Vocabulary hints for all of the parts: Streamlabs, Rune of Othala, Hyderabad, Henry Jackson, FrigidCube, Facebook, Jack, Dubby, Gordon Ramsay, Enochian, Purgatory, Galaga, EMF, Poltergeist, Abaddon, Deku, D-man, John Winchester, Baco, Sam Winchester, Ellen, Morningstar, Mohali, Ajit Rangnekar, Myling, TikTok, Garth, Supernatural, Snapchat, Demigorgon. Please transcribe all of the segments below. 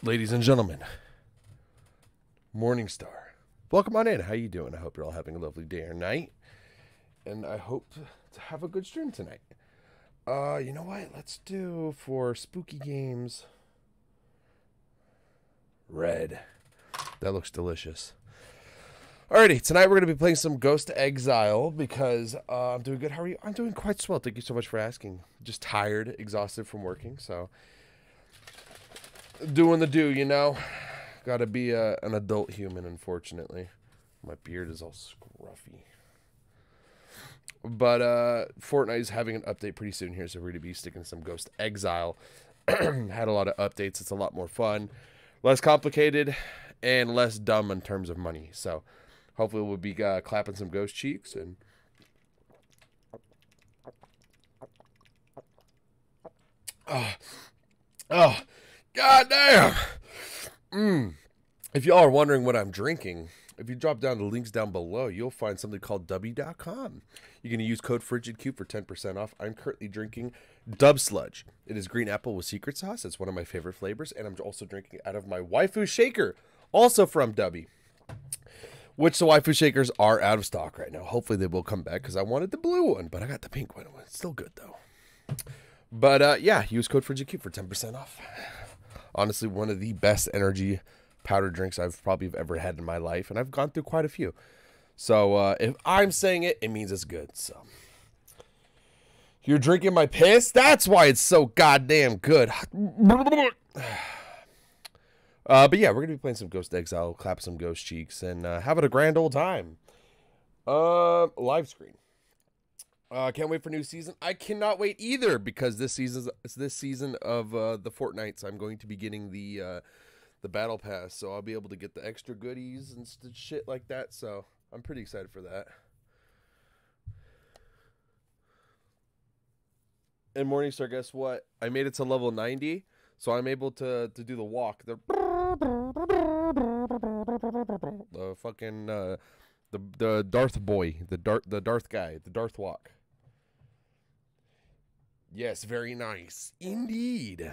Ladies and gentlemen, Morningstar, welcome on in. How you doing? I hope you're all having a lovely day or night, and I hope to have a good stream tonight. You know what? Let's do for spooky games. Red. That looks delicious. Alrighty, tonight we're going to be playing some Ghost Exile because I'm doing good. How are you? I'm doing quite swell. Thank you so much for asking. Just tired, exhausted from working, so doing the do, you know. Got to be an adult human, unfortunately. My beard is all scruffy. But Fortnite is having an update pretty soon here, so we're going to be sticking some Ghost Exile. Had a lot of updates. It's a lot more fun, less complicated, and less dumb in terms of money. So hopefully we'll be clapping some ghost cheeks and oh god damn. If y'all are wondering what I'm drinking, if you drop down the links down below, you'll find something called Dubby.com. You're going to use code FrigidCube for 10% off. I'm currently drinking Dub Sludge. It is green apple with secret sauce. It's one of my favorite flavors, and I'm also drinking out of my waifu shaker, also from Dubby. Which the waifu shakers are out of stock right now. Hopefully they will come back because I wanted the blue one, but I got the pink one. It's still good though. But yeah, use code FrigidCube for 10% off. Honestly, one of the best energy powder drinks I've probably ever had in my life, and I've gone through quite a few. So if I'm saying it, it means it's good. So you're drinking my piss? That's why it's so goddamn good. But yeah, we're gonna be playing some Ghost Exile, clap some ghost cheeks, and having a grand old time. Live screen. Can't wait for new season. I cannot wait either because this season of the Fortnites. I'm going to be getting the battle pass, so I'll be able to get the extra goodies and shit like that. So I'm pretty excited for that. And Morningstar, guess what? I made it to level 90, so I'm able to do the walk. The fucking the Darth boy, the Darth guy, the Darth walk. Yes, very nice indeed.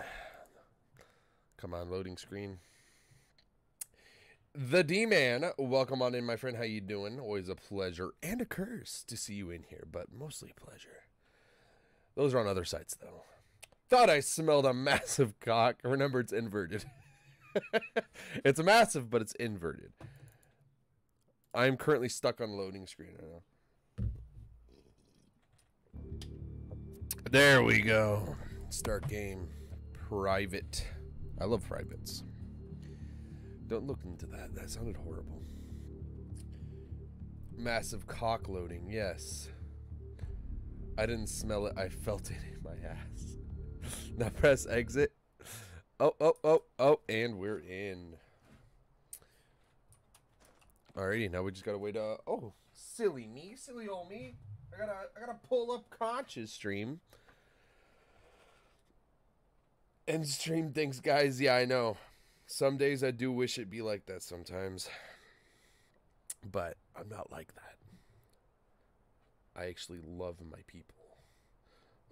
Come on, loading screen. The D-man, welcome on in, my friend. How you doing? Always a pleasure and a curse to see you in here, but mostly pleasure. Those are on other sites though. Thought I smelled a massive cock. Remember, it's inverted. It's massive, but it's inverted. I'm currently stuck on loading screen right now. There we go. Start game. Private. I love privates. Don't look into that. That sounded horrible. Massive cock loading. Yes. I didn't smell it. I felt it in my ass. Now press exit. Oh, and we're in. Alrighty, now we just gotta wait. Oh, silly me, silly old me. I gotta pull up Conch's stream. End stream, thanks guys. Yeah, I know. Some days I do wish it'd be like that sometimes. But I'm not like that. I actually love my people.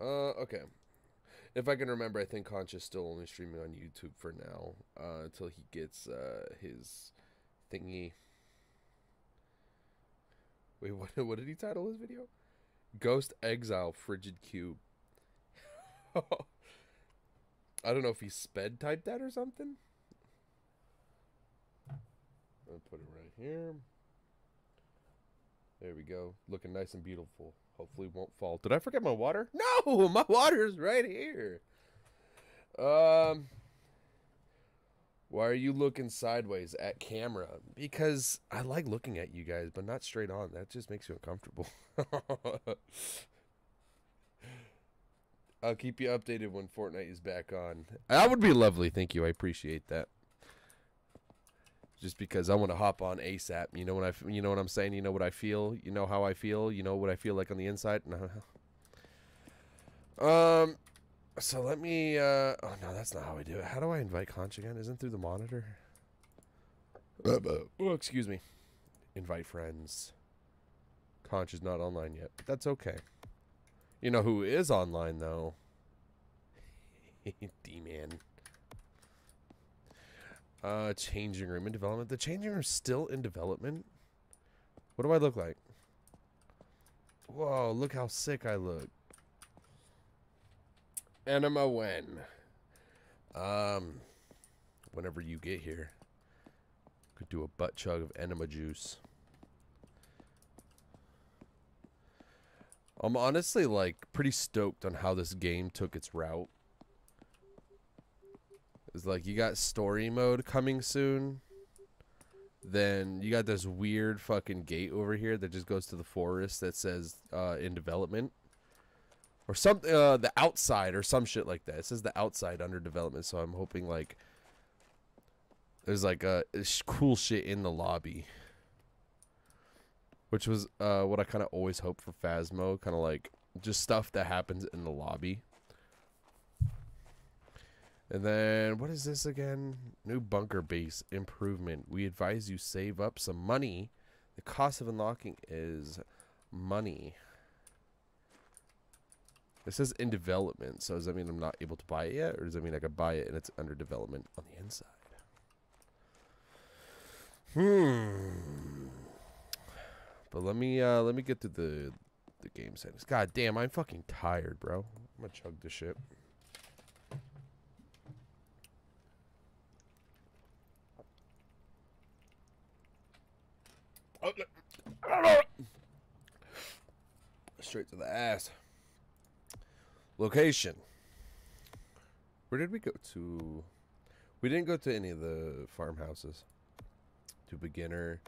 Okay. If I can remember, I think Conch is still only streaming on YouTube for now. Until he gets his thingy. Wait, what did he title his video? Ghost Exile FrigidCube. I don't know if he sped typed that or something. I'll put it right here. There we go. Looking nice and beautiful. Hopefully it won't fall. Did I forget my water? No, my water's right here. Why are you looking sideways at camera? Because I like looking at you guys, but not straight on. That just makes you uncomfortable. I'll keep you updated when Fortnite is back on. That would be lovely. Thank you. I appreciate that. Just because I want to hop on ASAP. You know what you know what I'm saying? You know what I feel? You know how I feel? You know what I feel like on the inside? No. So let me oh no, that's not how I do it. How do I invite Conch again? Isn't through the monitor? Oh, excuse me. Invite friends. Conch is not online yet. That's okay. You know who is online though? D-man. Changing room in development. The changing room's still in development? What do I look like? Whoa, look how sick I look. Enema when? Whenever you get here. Could do a butt chug of enema juice. I'm honestly, like, pretty stoked on how this game took its route. It's like, you got story mode coming soon. Then you got this weird fucking gate over here that just goes to the forest that says, in development. Or something, the outside or some shit like that. It says the outside under development, so I'm hoping, like, there's, like, cool shit in the lobby. Which was what I kind of always hoped for Phasmo. Kind of like just stuff that happens in the lobby. And then what is this again? New bunker base improvement. We advise you save up some money. The cost of unlocking is money. It says in development. So does that mean I'm not able to buy it yet? Or does that mean I could buy it and it's under development on the inside? But let me get to the game settings. God damn, I'm fucking tired, bro. I'm gonna chug this shit. Straight to the ass. Location. Where did we go to? We didn't go to any of the farmhouses. To beginner.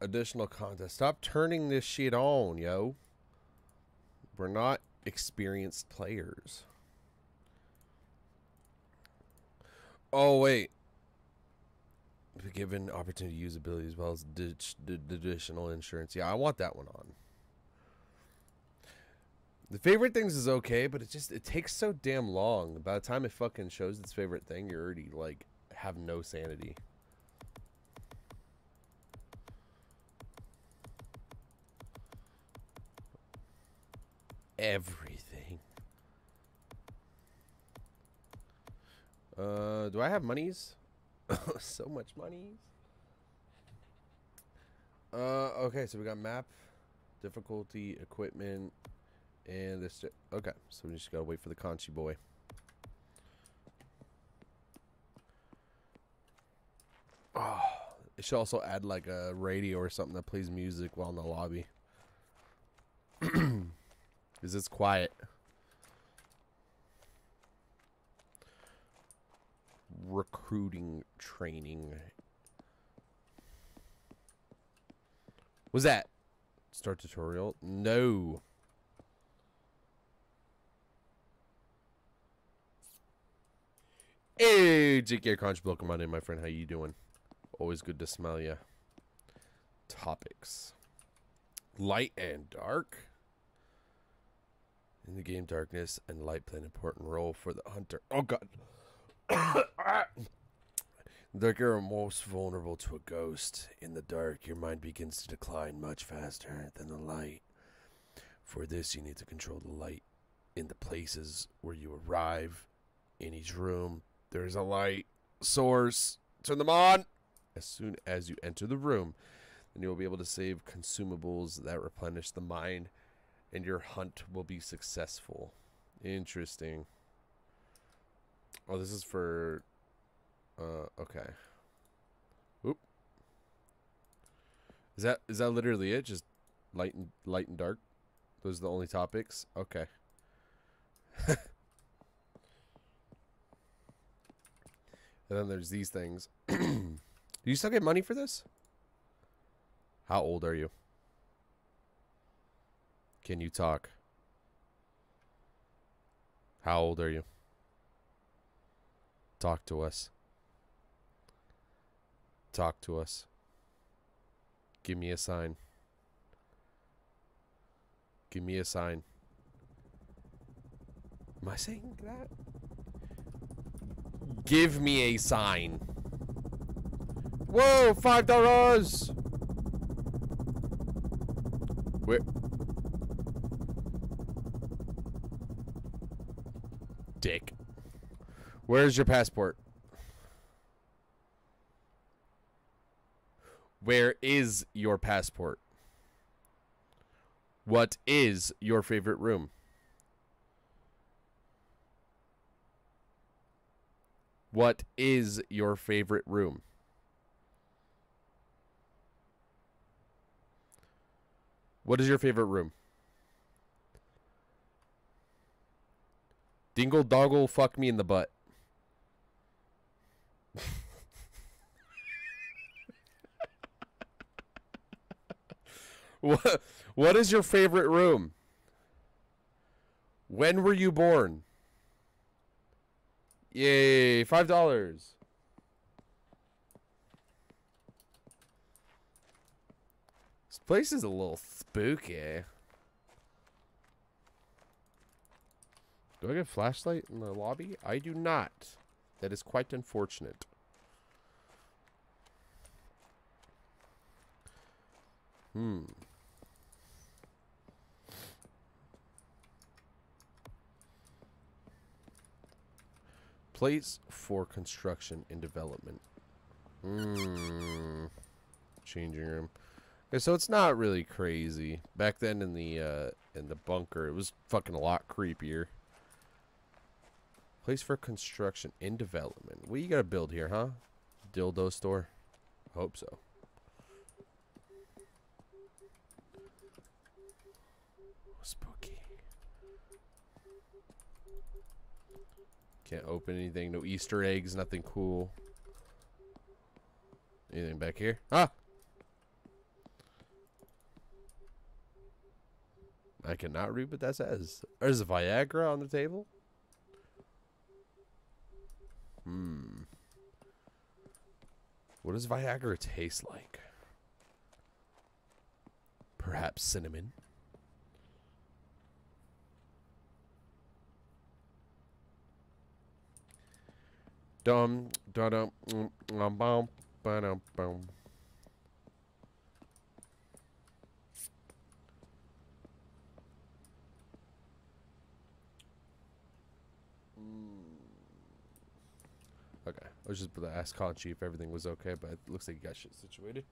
Additional content. Stop turning this shit on, yo. We're not experienced players. Oh, wait. Given opportunity to use ability as well as additional insurance. Yeah, I want that one on. The favorite things is okay, but it takes so damn long. By the time it fucking shows its favorite thing, you're already, like, have no sanity. Everything. Do I have monies? So much monies. Okay, so we got map, difficulty, equipment, and this. Okay, so we just gotta wait for the Conchi boy. Oh, it should also add like a radio or something that plays music while in the lobby. Because it's quiet. Recruiting training. Was that? Start tutorial? No. Hey, JKR Conch, welcome on in, my friend. How you doing? Always good to smell ya. Topics. Light and dark. In the game, darkness and light play an important role for the hunter. Oh, God. Dark, you're most vulnerable to a ghost. In the dark, your mind begins to decline much faster than the light. For this, you need to control the light in the places where you arrive. In each room, there is a light source. Turn them on! As soon as you enter the room, then you will be able to save consumables that replenish the mind. And your hunt will be successful. Interesting. Oh, this is for... okay. Oop. Is that literally it? Just light and dark? Those are the only topics? Okay. And then there's these things. Do you still get money for this? How old are you? Can you talk? How old are you? Talk to us. Talk to us. Give me a sign. Give me a sign. Am I saying that? Give me a sign. Whoa, $5. Where? Dick. Where's your passport? Where is your passport? What is your favorite room? What is your favorite room? What is your favorite room? Dingle doggle fuck me in the butt. What is your favorite room? When were you born? Yay, $5. This place is a little spooky. Do I get a flashlight in the lobby? I do not. That is quite unfortunate. Place for construction and development. Changing room. Okay, so it's not really crazy. Back then in the bunker, it was fucking a lot creepier. Place for construction and development. What you gotta build here, huh? Dildo store. Hope so. Spooky. Can't open anything. No Easter eggs. Nothing cool. Anything back here? Ah! I cannot read what that says. There's a Viagra on the table. What does Viagra taste like? Perhaps cinnamon. Okay, I was just about to ask Conchi if everything was okay, but it looks like you got shit situated.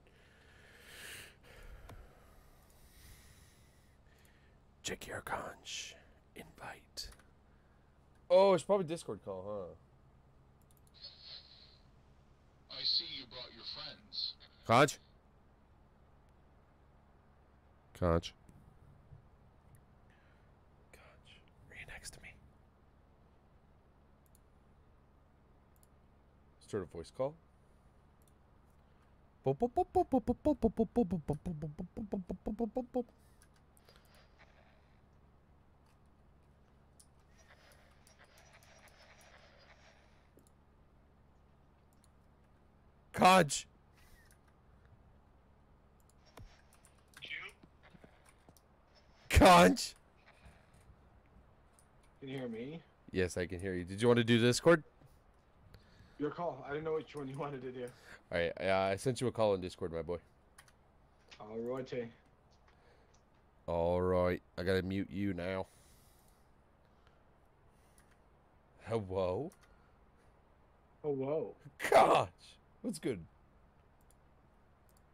JKR Conch, invite. Oh, it's probably Discord call, huh? I see you brought your friends. Conch? Conch. Conch, are you next to me? Sort of voice call. Conch. Conch. Can you hear me? Yes, I can hear you. Did you want to do Discord? Your call. I didn't know which one you wanted to do. All right, I sent you a call in Discord, my boy. All righty. All right, I gotta mute you now. Hello. Hello. Gosh. What's good?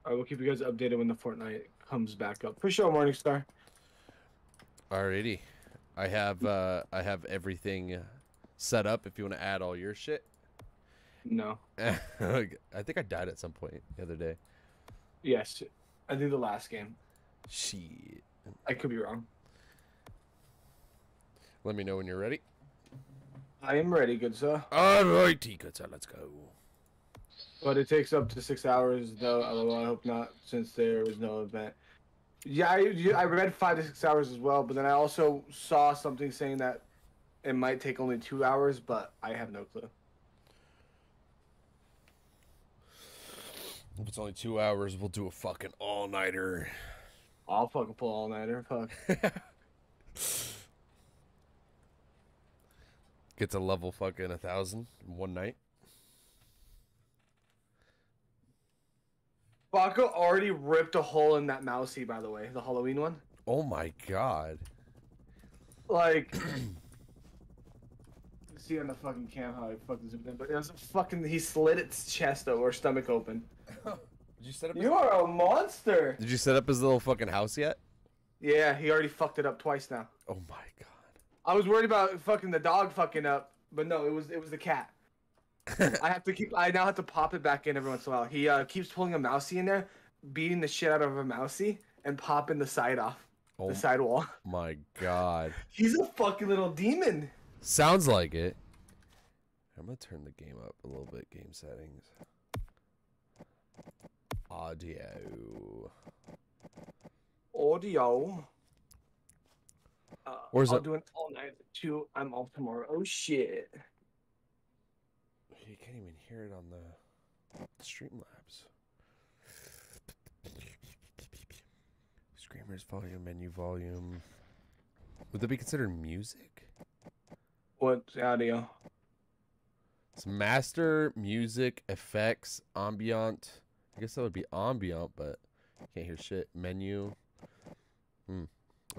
I will keep you guys updated when the Fortnite comes back up. For sure, Morningstar. Alrighty. I have everything set up if you want to add all your shit. No. I think I died at some point the other day. Yes. I think the last game. Shit. I could be wrong. Let me know when you're ready. I am ready, good sir. Alrighty, good sir. Let's go. But it takes up to 6 hours, though. Although I hope not, since there was no event. Yeah, I read 5 to 6 hours as well, but then I also saw something saying that it might take only 2 hours, but I have no clue. If it's only 2 hours, we'll do a fucking all-nighter. I'll fucking pull all-nighter. Fuck. Get to level fucking 1,000 in one night. Baco already ripped a hole in that mousey, by the way, the Halloween one. Oh my god. Like, see on the fucking cam how he fucking zipped in, but it was a fucking, he slid its chest over, stomach open. Did you set up? You are a monster. Did you set up his little fucking house yet? Yeah, he already fucked it up twice now. Oh my god. I was worried about fucking the dog fucking up, but no, it was the cat. I now have to pop it back in every once in a while. He keeps pulling a mousey in there, beating the shit out of a mousey, and popping the side off the sidewall. My god. He's a fucking little demon. Sounds like it. I'm gonna turn the game up a little bit. Game settings. Audio. Where's I'll do an all night at 2. I'm off tomorrow. Oh shit. You can't even hear it on the Streamlabs. Screamers volume, menu volume. Would that be considered music? What's audio? It's master, music, effects, ambient. I guess that would be ambient, but you can't hear shit. Menu.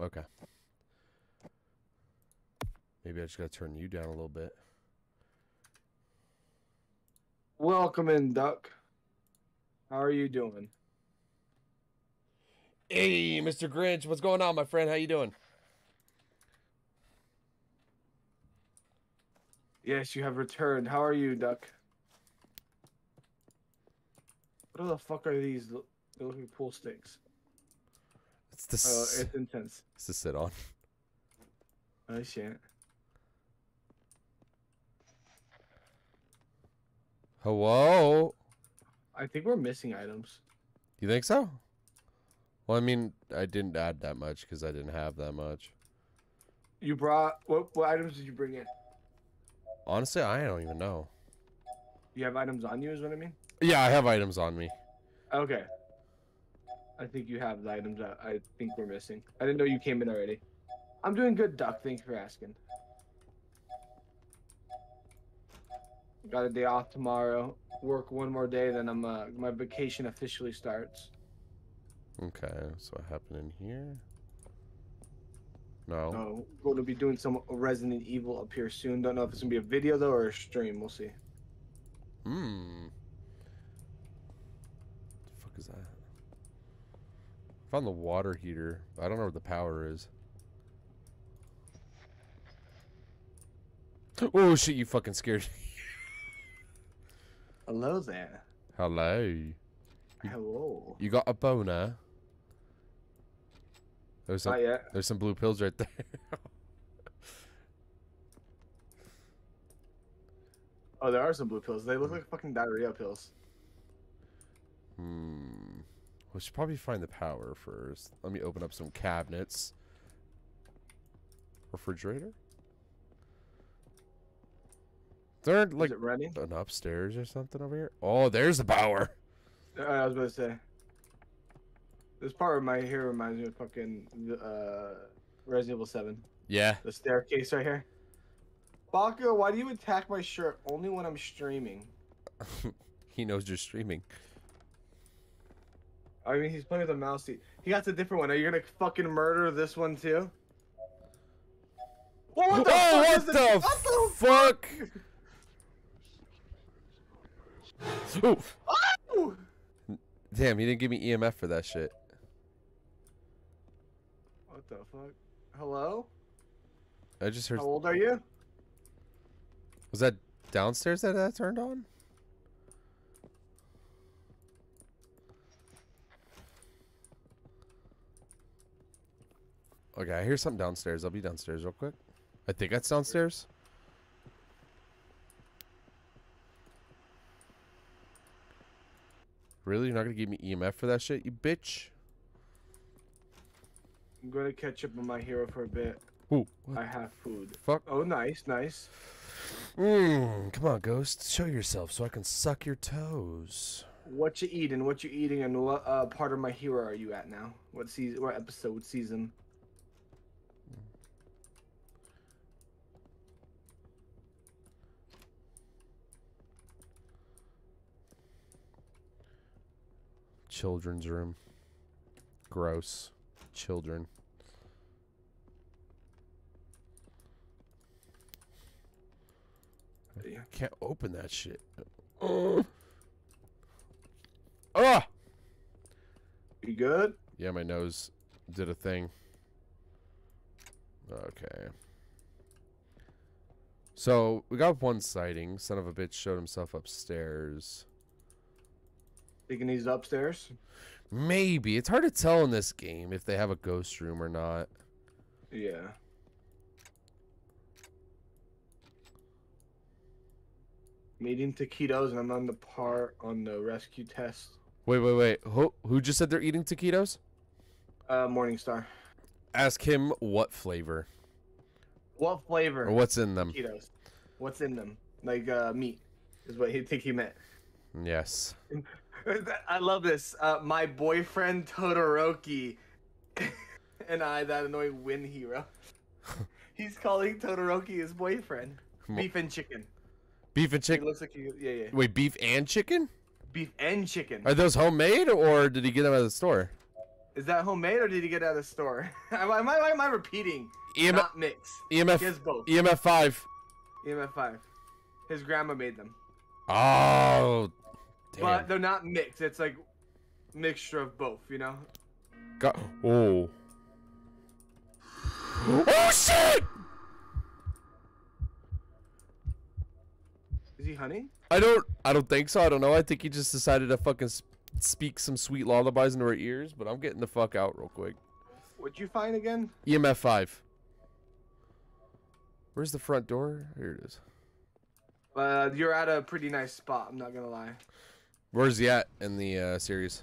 Okay. Maybe I just gotta turn you down a little bit. Welcome in, Duck. How are you doing? Hey, Mr. Grinch. What's going on, my friend? How you doing? Yes, you have returned. How are you, Duck? What the fuck are these? They're looking pool sticks. It's the it's intense. It's to sit on. Oh, shit. Hello? I think we're missing items. You think so? Well, I mean, I didn't add that much because I didn't have that much. You brought... What items did you bring in? Honestly, I don't even know. You have items on you is what I mean? Yeah, I have items on me. Okay. I think you have the items that I think we're missing. I didn't know you came in already. I'm doing good, Duck. Thanks for asking. Got a day off tomorrow. Work one more day, then I'm my vacation officially starts. Okay, so what happened in here? No. No, we're gonna be doing some Resident Evil up here soon. Don't know if it's gonna be a video though or a stream. We'll see. Hmm. The fuck is that? I found the water heater. I don't know where the power is. Oh shit! You fucking scared me. Hello there. Hello. Hello. You got a boner? There's some, not yet. There's some blue pills right there. Oh, there are some blue pills. They look like fucking diarrhea pills. Hmm. We should probably find the power first. Let me open up some cabinets. Refrigerator? There, like, is it running? An upstairs or something over here? Oh, there's the power. I was about to say. This part of my hair reminds me of fucking Resident Evil 7. Yeah. The staircase right here. Baco, why do you attack my shirt only when I'm streaming? He knows you're streaming. I mean, he's playing with a mousey. He got a different one. Are you gonna fucking murder this one too? Whoa, what the fuck? Ooh. Oh! Damn, he didn't give me EMF for that shit. What the fuck? Hello? I just heard. How old are you? Was that downstairs that turned on? Okay, I hear something downstairs. I'll be downstairs real quick. I think that's downstairs. Really? You're not gonna give me EMF for that shit, you bitch? I'm gonna catch up on My Hero for a bit. Ooh, I have food. Fuck. Oh, nice, nice. Mmm. Come on, Ghost. Show yourself so I can suck your toes. What you eating? What you eating? And what part of My Hero are you at now? What season? What episode? Season? Children's room. Gross. Children. I can't open that shit. Oh. Ah! good? Yeah, my nose did a thing. Okay. So, we got one sighting. Son of a bitch showed himself upstairs. Thinking he's upstairs? Maybe. It's hard to tell in this game if they have a ghost room or not. Yeah. I'm eating taquitos and I'm on the par on the rescue test. Wait, wait, wait. Who just said they're eating taquitos? Morningstar. Ask him what flavor. What flavor? Or what's in them? Taquitos. What's in them? Like meat is what he think he meant. Yes. I love this. My boyfriend Todoroki and I, that annoying win hero. He's calling Todoroki his boyfriend. Beef and chicken. Beef and chicken. He looks like he, yeah, yeah. Wait, beef and chicken? Beef and chicken. Are those homemade or did he get them out of the store? Is that homemade or did he get out of the store? Am I repeating? Not mix. EMF. He has both. EMF 5. EMF 5. His grandma made them. Oh. Damn. But they're not mixed. It's like mixture of both, you know? God. Oh. Oh, shit! Is he hunting? I don't think so. I don't know. I think he just decided to fucking speak some sweet lullabies into our ears, but I'm getting the fuck out real quick. What'd you find again? EMF 5. Where's the front door? Here it is. You're at a pretty nice spot, I'm not gonna lie. Where's he at in the series?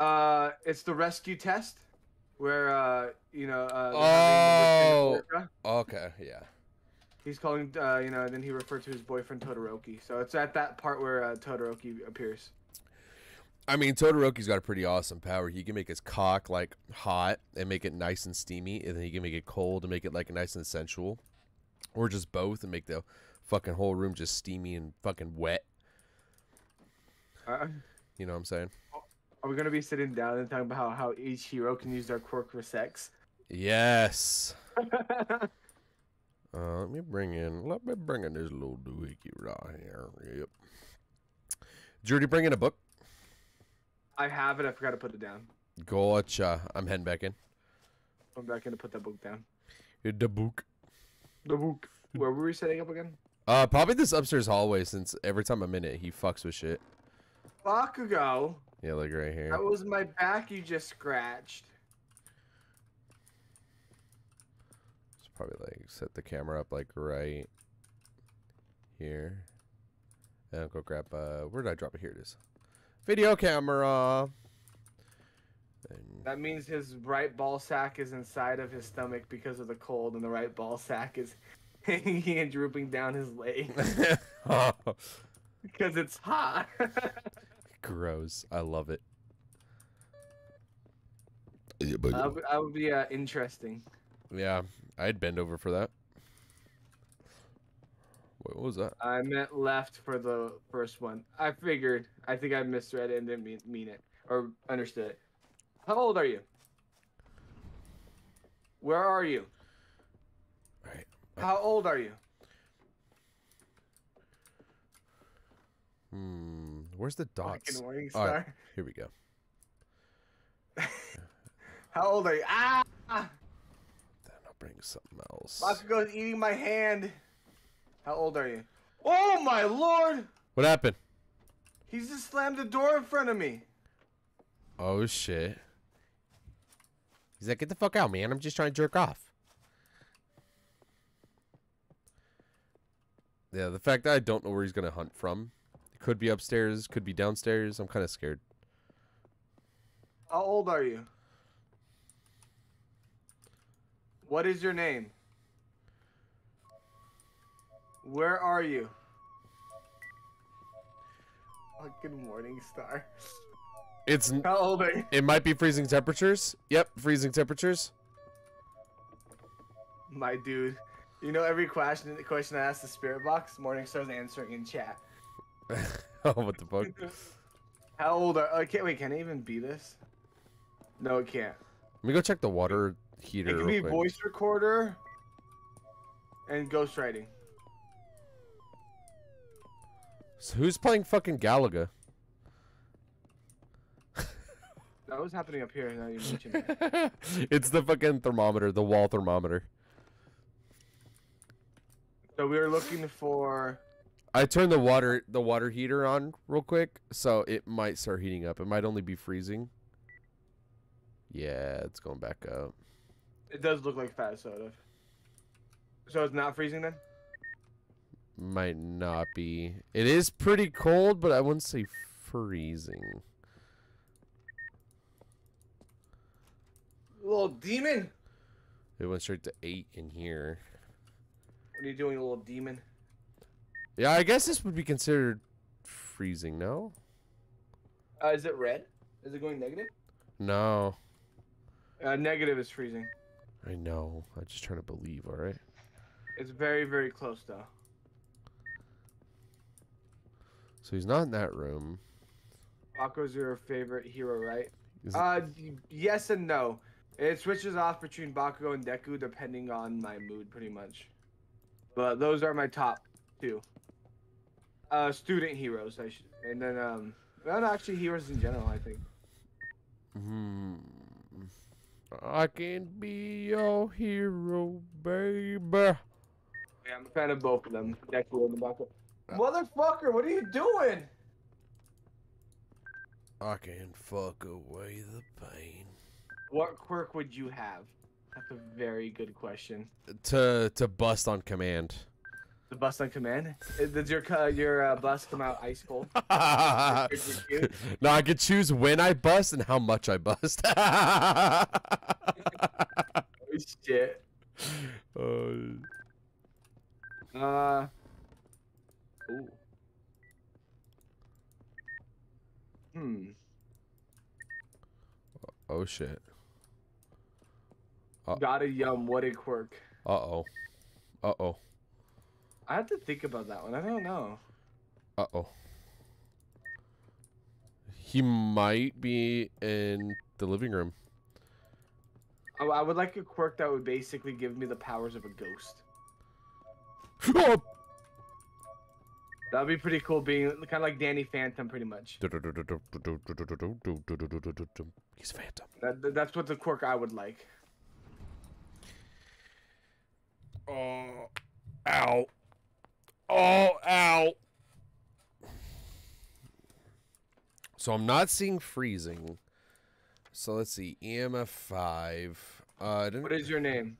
It's the rescue test where you know oh, okay, yeah. He's calling, you know, then he referred to his boyfriend Todoroki. So it's at that part where Todoroki appears. I mean, Todoroki's got a pretty awesome power. He can make his cock, like, hot and make it nice and steamy. And then he can make it cold and make it, like, nice and sensual. Or just both and make the fucking whole room just steamy and fucking wet. You know what I'm saying? Are we going to be sitting down and talking about how each hero can use their quirk for sex? Yes. Let me bring in this little doohickey right here. Yep. Did you already bring in a book? I have it. I forgot to put it down. Gotcha. I'm heading back in. I'm back in to put that book down. The book. The book. Where were we setting up again? Probably this upstairs hallway since every time I'm in it, he fucks with shit. Bakugo. Yeah, like right here. That was my back you just scratched. Probably like set the camera up like right here and I'll go grab where did I drop it? Here it is. Video camera. And that means his right ball sack is inside of his stomach because of the cold and the right ball sack is hanging and drooping down his leg because it's hot. Gross. I love it. I would be interesting. Yeah, I'd bend over for that. Wait, what was that? I meant left for the first one. I figured. I think I misread it and didn't mean it. Or understood it. How old are you? Where are you? All right. How old are you? Where's the dots? All right, here we go. How old are you? Ah! Bring something else. Bakugo's eating my hand. How old are you? Oh my lord! What happened? He just slammed the door in front of me. Oh shit. He's like, get the fuck out, man. I'm just trying to jerk off. Yeah, the fact that I don't know where he's gonna hunt from. It could be upstairs, could be downstairs. I'm kinda scared. How old are you? What is your name? Where are you? Fucking Morningstar. It's how old are you? It might be freezing temperatures. Yep, freezing temperatures. My dude, you know every question I ask the spirit box, Morningstar's answering in chat. Oh, what the fuck? How old are? I can't wait. Can I even be this? No, it can't. Let me go check the water. Heater. It can be voice recorder and ghostwriting. So who's playing fucking Galaga? That was happening up here. Now you mentioned it. It's the fucking thermometer, the wall thermometer. So we were looking for. I turned the water heater on real quick, so it might start heating up. It might only be freezing. Yeah, it's going back up. It does look like fat soda. So it's not freezing then? Might not be. It is pretty cold, but I wouldn't say freezing. Little demon! It went straight to 8 in here. What are you doing, little demon? Yeah, I guess this would be considered freezing, no? Is it red? Is it going negative? No. Negative is freezing. I know. I'm just trying to believe, alright? It's very, very close, though. So he's not in that room. Baco's your favorite hero, right? Yes and no. It switches off between Baco and Deku depending on my mood, pretty much. But those are my top two. Student heroes, I should. And then, well, actually, heroes in general, I think. Hmm. I can be your hero, baby. Yeah, I'm a fan of both of them. Deku and Baco. Motherfucker, what are you doing? I can fuck away the pain. What quirk would you have? That's a very good question. To bust on command. The bust on command? Does your bust come out ice cold? No, I could choose when I bust and how much I bust. Oh, shit. Ooh. Hmm. Oh shit. Got a yum, what a quirk. Uh-oh. Uh-oh. I have to think about that one. I don't know. Uh-oh. He might be in the living room. Oh, I would like a quirk that would basically give me the powers of a ghost. Oh! That'd be pretty cool, being kind of like Danny Phantom, pretty much. He's Phantom. That's what the quirk I would like. Oh, ow! Oh, ow! So I'm not seeing freezing. So let's see, EMF 5. What is your name?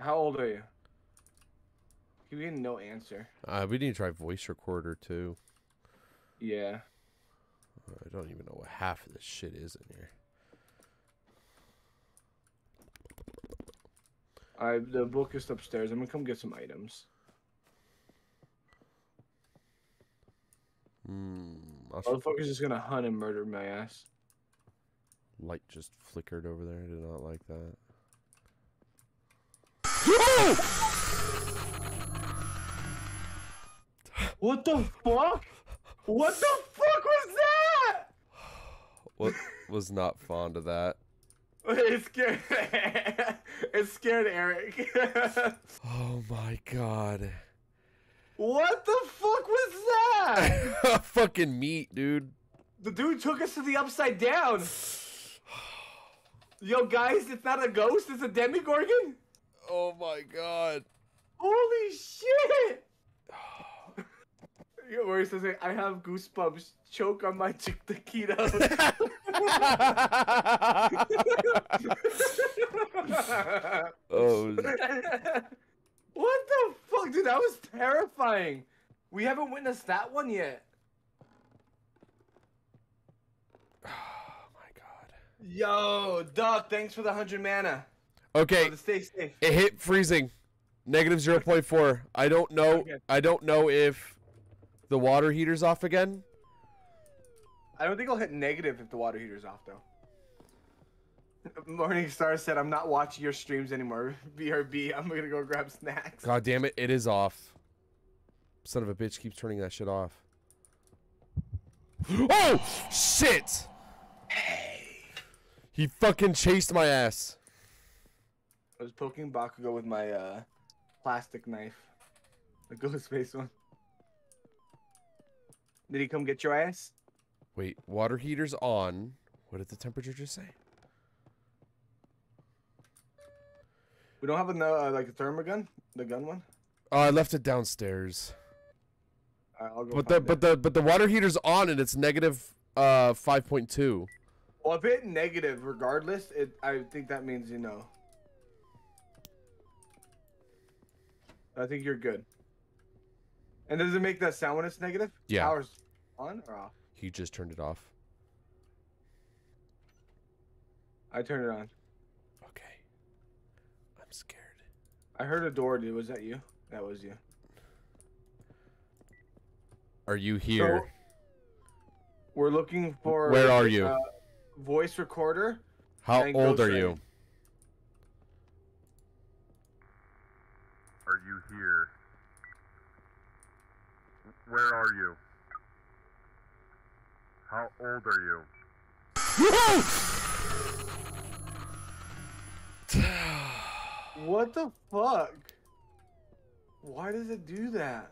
How old are you? We didn't know answer. We need to try voice recorder too. Yeah. I don't even know what half of this shit is in here. The book is upstairs. I'm gonna come get some items. Motherfucker's just gonna hunt and murder my ass. Light just flickered over there. I did not like that. Oh! What the fuck? What the fuck was that? What was not fond of that? It scared. It scared Eric. Oh my god. What the fuck was that? Fucking meat, dude. The dude took us to the upside down. Yo, guys, it's not a ghost. It's a demigorgon. Oh my god. Holy shit. Where he says, I have goosebumps, choke on my chiquita. Oh. What the fuck, dude? That was terrifying. We haven't witnessed that one yet. Oh, my God. Yo, Doc, thanks for the 100 mana. Okay. Oh, stay safe. It hit freezing. Negative 0.4. I don't know. Okay. I don't know if... The water heater's off again? I don't think I'll hit negative if the water heater's off, though. Morningstar said, I'm not watching your streams anymore. BRB, I'm gonna go grab snacks. God damn it, it is off. Son of a bitch keeps turning that shit off. Oh! Shit! Hey. He fucking chased my ass. I was poking Bakugo with my plastic knife. The ghost face one. Did he come get your ass? Wait, water heater's on. What did the temperature just say? We don't have a like a thermogun, the gun one. Oh, I left it downstairs. I'll go but the water heater's on and it's negative 5.2. Well, if it's negative, regardless, I think that means you know. I think you're good. And does it make that sound when it's negative? Yeah. Power's on or off? He just turned it off. I turned it on. Okay. I'm scared. I heard a door, dude. Was that you? That was you. Are you here? So, we're looking for... Where are you? Voice recorder. How old are you? Are you here? Where are you? How old are you? What the fuck? Why does it do that?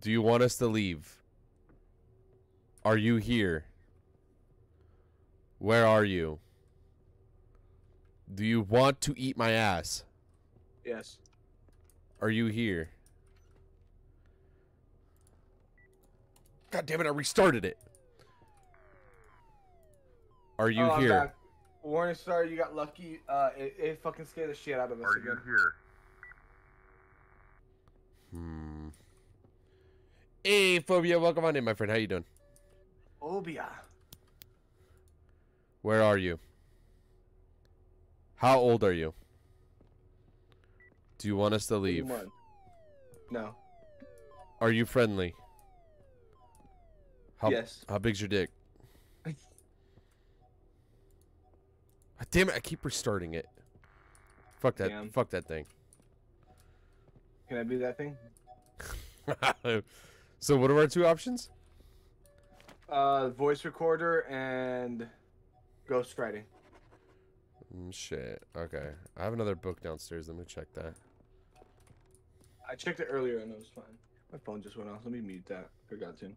Do you want us to leave? Are you here? Where are you? Do you want to eat my ass? Yes. Are you here? God damn it, I restarted it. Are you here? Morningstar, you got lucky. It fucking scared the shit out of us. Are you here? Hey, Phobia, welcome on in, my friend. How you doing? Phobia. Where are you? How old are you? Do you want us to leave? No. Are you friendly? Yes. How big's your dick? Damn it, I keep restarting it. Fuck that. Damn. Fuck that thing. Can I do that thing? So what are our two options? Voice recorder and ghost writing. Shit. Okay. I have another book downstairs. Let me check that. I checked it earlier and it was fine. My phone just went off. Let me mute that. Forgot to.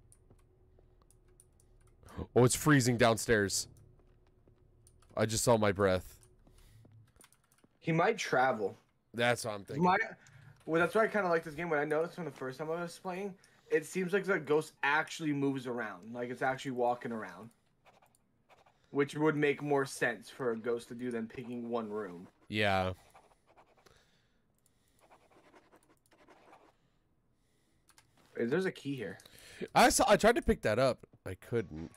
Oh, it's freezing downstairs. I just saw my breath. He might travel. That's what I'm thinking. Well, that's why I kind of like this game. What I noticed from the first time I was playing, it seems like the ghost actually moves around. Like, it's actually walking around. Which would make more sense for a ghost to do than picking one room. Yeah. Wait, there's a key here. I tried to pick that up. I couldn't.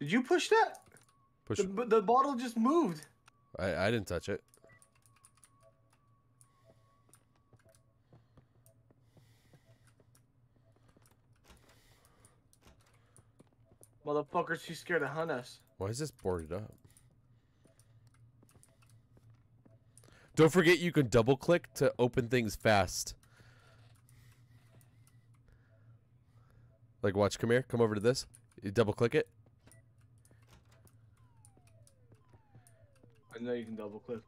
Did you push that? Push. The bottle just moved. I didn't touch it. Motherfucker's too scared to hunt us. Why is this boarded up? Don't forget you can double click to open things fast. Like, watch, come here, come over to this. You double click it. I know you can double click.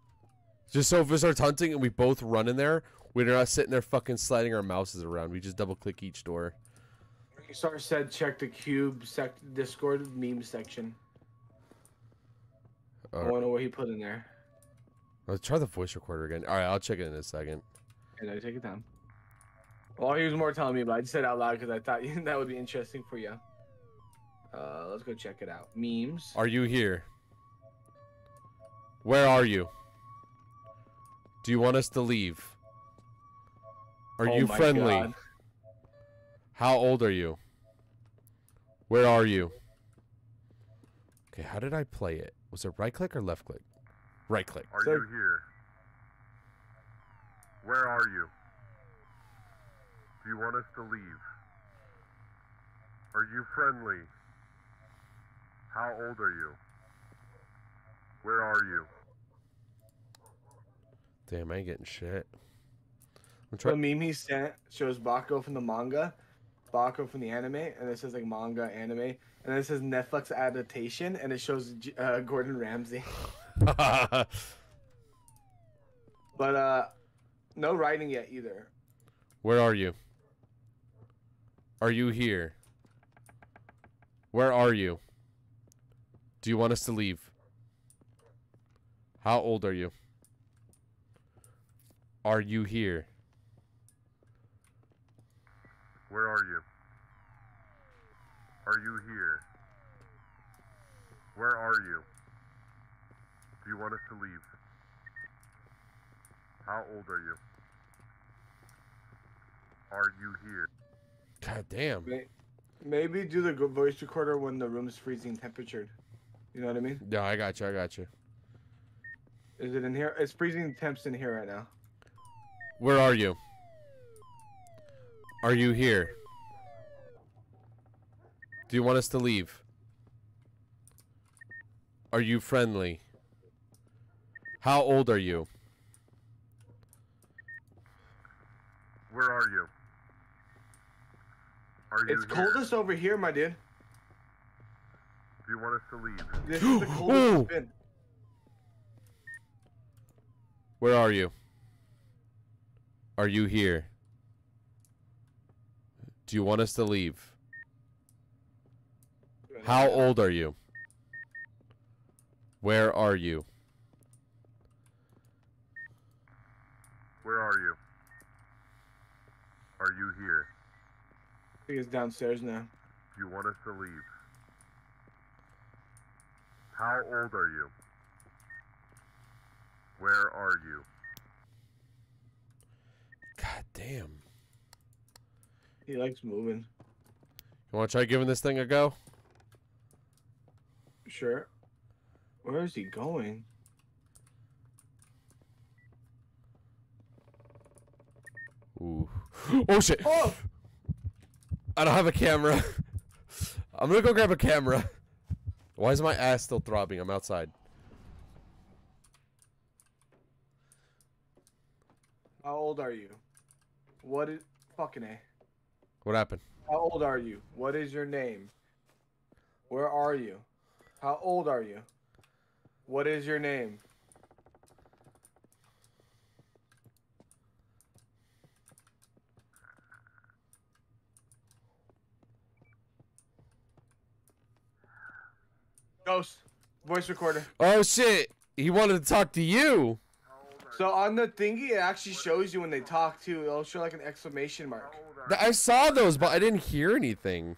Just so if we start hunting and we both run in there, we're not sitting there fucking sliding our mouses around. We just double click each door. Morningstar said check the cube Discord meme section. I wonder what he put in there. Let's try the voice recorder again. Alright, I'll check it in a second. And I take it down. Well, he was more telling me, but I just said it out loud because I thought that would be interesting for you. Let's go check it out. Memes. Are you here? Where are you? Do you want us to leave? Are you friendly? God. How old are you? Where are you? Okay, how did I play it? Was it right click or left click? Right click. Are you here? Where are you? Do you want us to leave? Are you friendly? How old are you? Where are you? Damn, I ain't getting shit. The meme he sent shows Baco from the manga, Baco from the anime, and it says like manga, anime, and then it says Netflix adaptation, and it shows Gordon Ramsay. But No writing yet either. Where are you? Are you here? Where are you? Do you want us to leave? How old are you? Are you here? Where are you? Are you here? Where are you? Do you want us to leave? How old are you? Are you here? God damn. Maybe do the voice recorder when the room's freezing temperature. You know what I mean? Yeah, I got you. I got you. Is it in here? It's freezing temps in here right now. Where are you? Are you here? Do you want us to leave? Are you friendly? How old are you? Where are you? Are you here? Coldest over here, my dude. Do you want us to leave? This is the coldest it's been. Where are you? Are you here? Do you want us to leave? How old are you? Where are you? Where are you? Are you here? I think it's downstairs now. Do you want us to leave? How old are you? Where are you? God damn. He likes moving. You want to try giving this thing a go? Sure. Where is he going? Ooh. Oh shit! Oh! I don't have a camera. I'm gonna go grab a camera. Why is my ass still throbbing? I'm outside. How old are you? What is... Fucking A. What happened? How old are you? What is your name? Where are you? How old are you? What is your name? Ghost. Voice recorder. Oh, shit. He wanted to talk to you. So on the thingy, it actually shows you when they talk, too. It'll show, like, an exclamation mark. I saw those, but I didn't hear anything.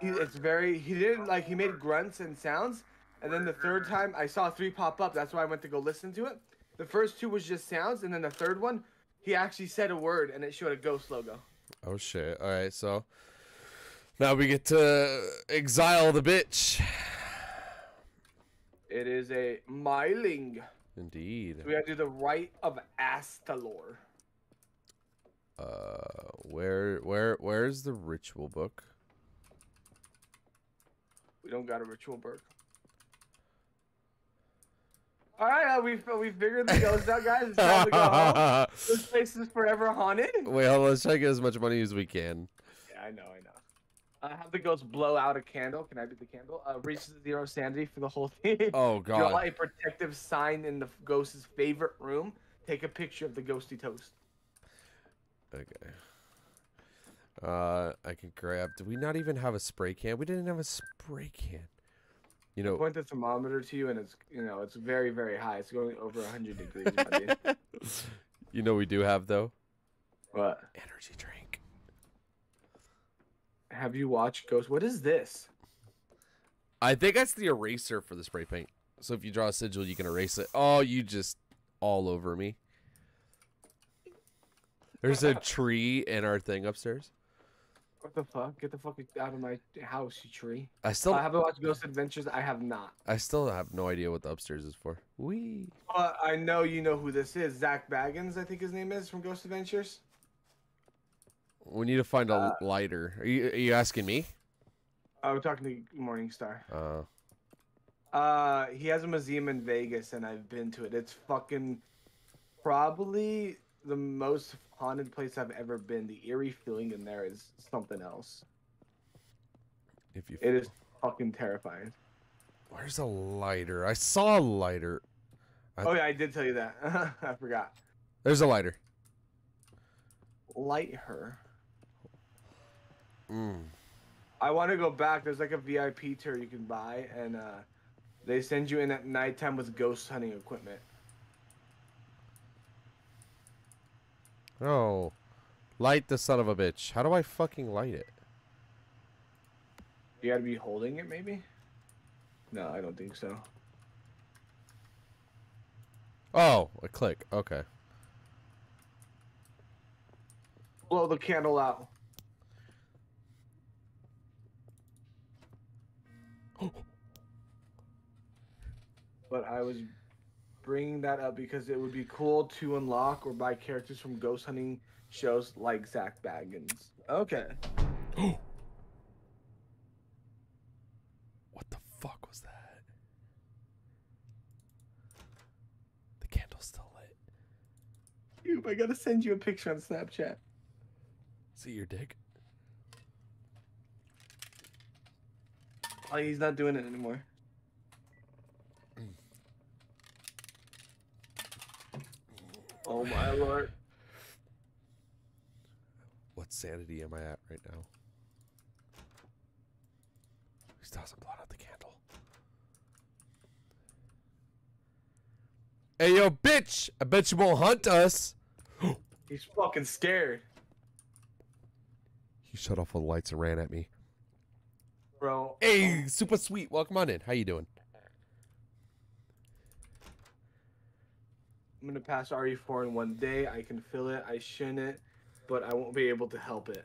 He didn't, like, he made grunts and sounds. And then the third time, I saw three pop up. That's why I went to go listen to it. The first two was just sounds. And then the third one, he actually said a word, and it showed a ghost logo. Oh, shit. All right, so now we get to exile the bitch. It is a myling. Indeed. So we gotta do the Rite of Astalor. Where's the ritual book? We don't got a ritual book. All right, we figured the ghost out, guys. It's time to go home. This place is forever haunted. Wait, hold on. Let's try to get as much money as we can. Yeah, I know. Have the ghost blow out a candle. Can I be the candle? Reaches zero sanity for the whole thing. Oh, God. Draw a protective sign in the ghost's favorite room. Take a picture of the ghosty toast. Okay. I can grab... Do we not even have a spray can? We didn't have a spray can. You know... I point the thermometer to you, and it's, you know, it's very, very high. It's going over 100 degrees. Buddy. You know we do have, though? What? Energy drink. Have you watched Ghost? What is this? I think that's the eraser for the spray paint. So if you draw a sigil, you can erase it. Oh, you just all over me. There's a tree in our thing upstairs. What the fuck? Get the fuck out of my house, you tree. I haven't watched Ghost Adventures. I have not. I still have no idea what the upstairs is for. Wee. I know you know who this is. Zak Bagans, I think his name is, from Ghost Adventures. We need to find a lighter. Are you asking me? I'm talking to Morningstar. He has a museum in Vegas, and I've been to it. It's fucking probably the most haunted place I've ever been. The eerie feeling in there is something else. It is fucking terrifying. Where's a lighter? I saw a lighter. Oh yeah, I did tell you that. I forgot. There's a lighter. light her. I want to go back. There's like a VIP tier you can buy, and they send you in at nighttime with ghost hunting equipment. Oh, light the son of a bitch. How do I fucking light it? You gotta be holding it, maybe? No, I don't think so. Oh, a click. Okay. Blow the candle out. But I was bringing that up because it would be cool to unlock or buy characters from ghost hunting shows like Zak Bagans. Okay. What the fuck was that? The candle's still lit. Dude, I gotta send you a picture on Snapchat. See your dick? Oh, he's not doing it anymore. Oh my lord. What sanity am I at right now? He still hasn't blown out the candle. Hey yo, bitch! I bet you won't hunt us. He's fucking scared. He shut off all the lights and ran at me. Bro. Hey, super sweet. Welcome on in. How you doing? I'm gonna pass RE4 in one day. I can feel it. I shouldn't, but I won't be able to help it.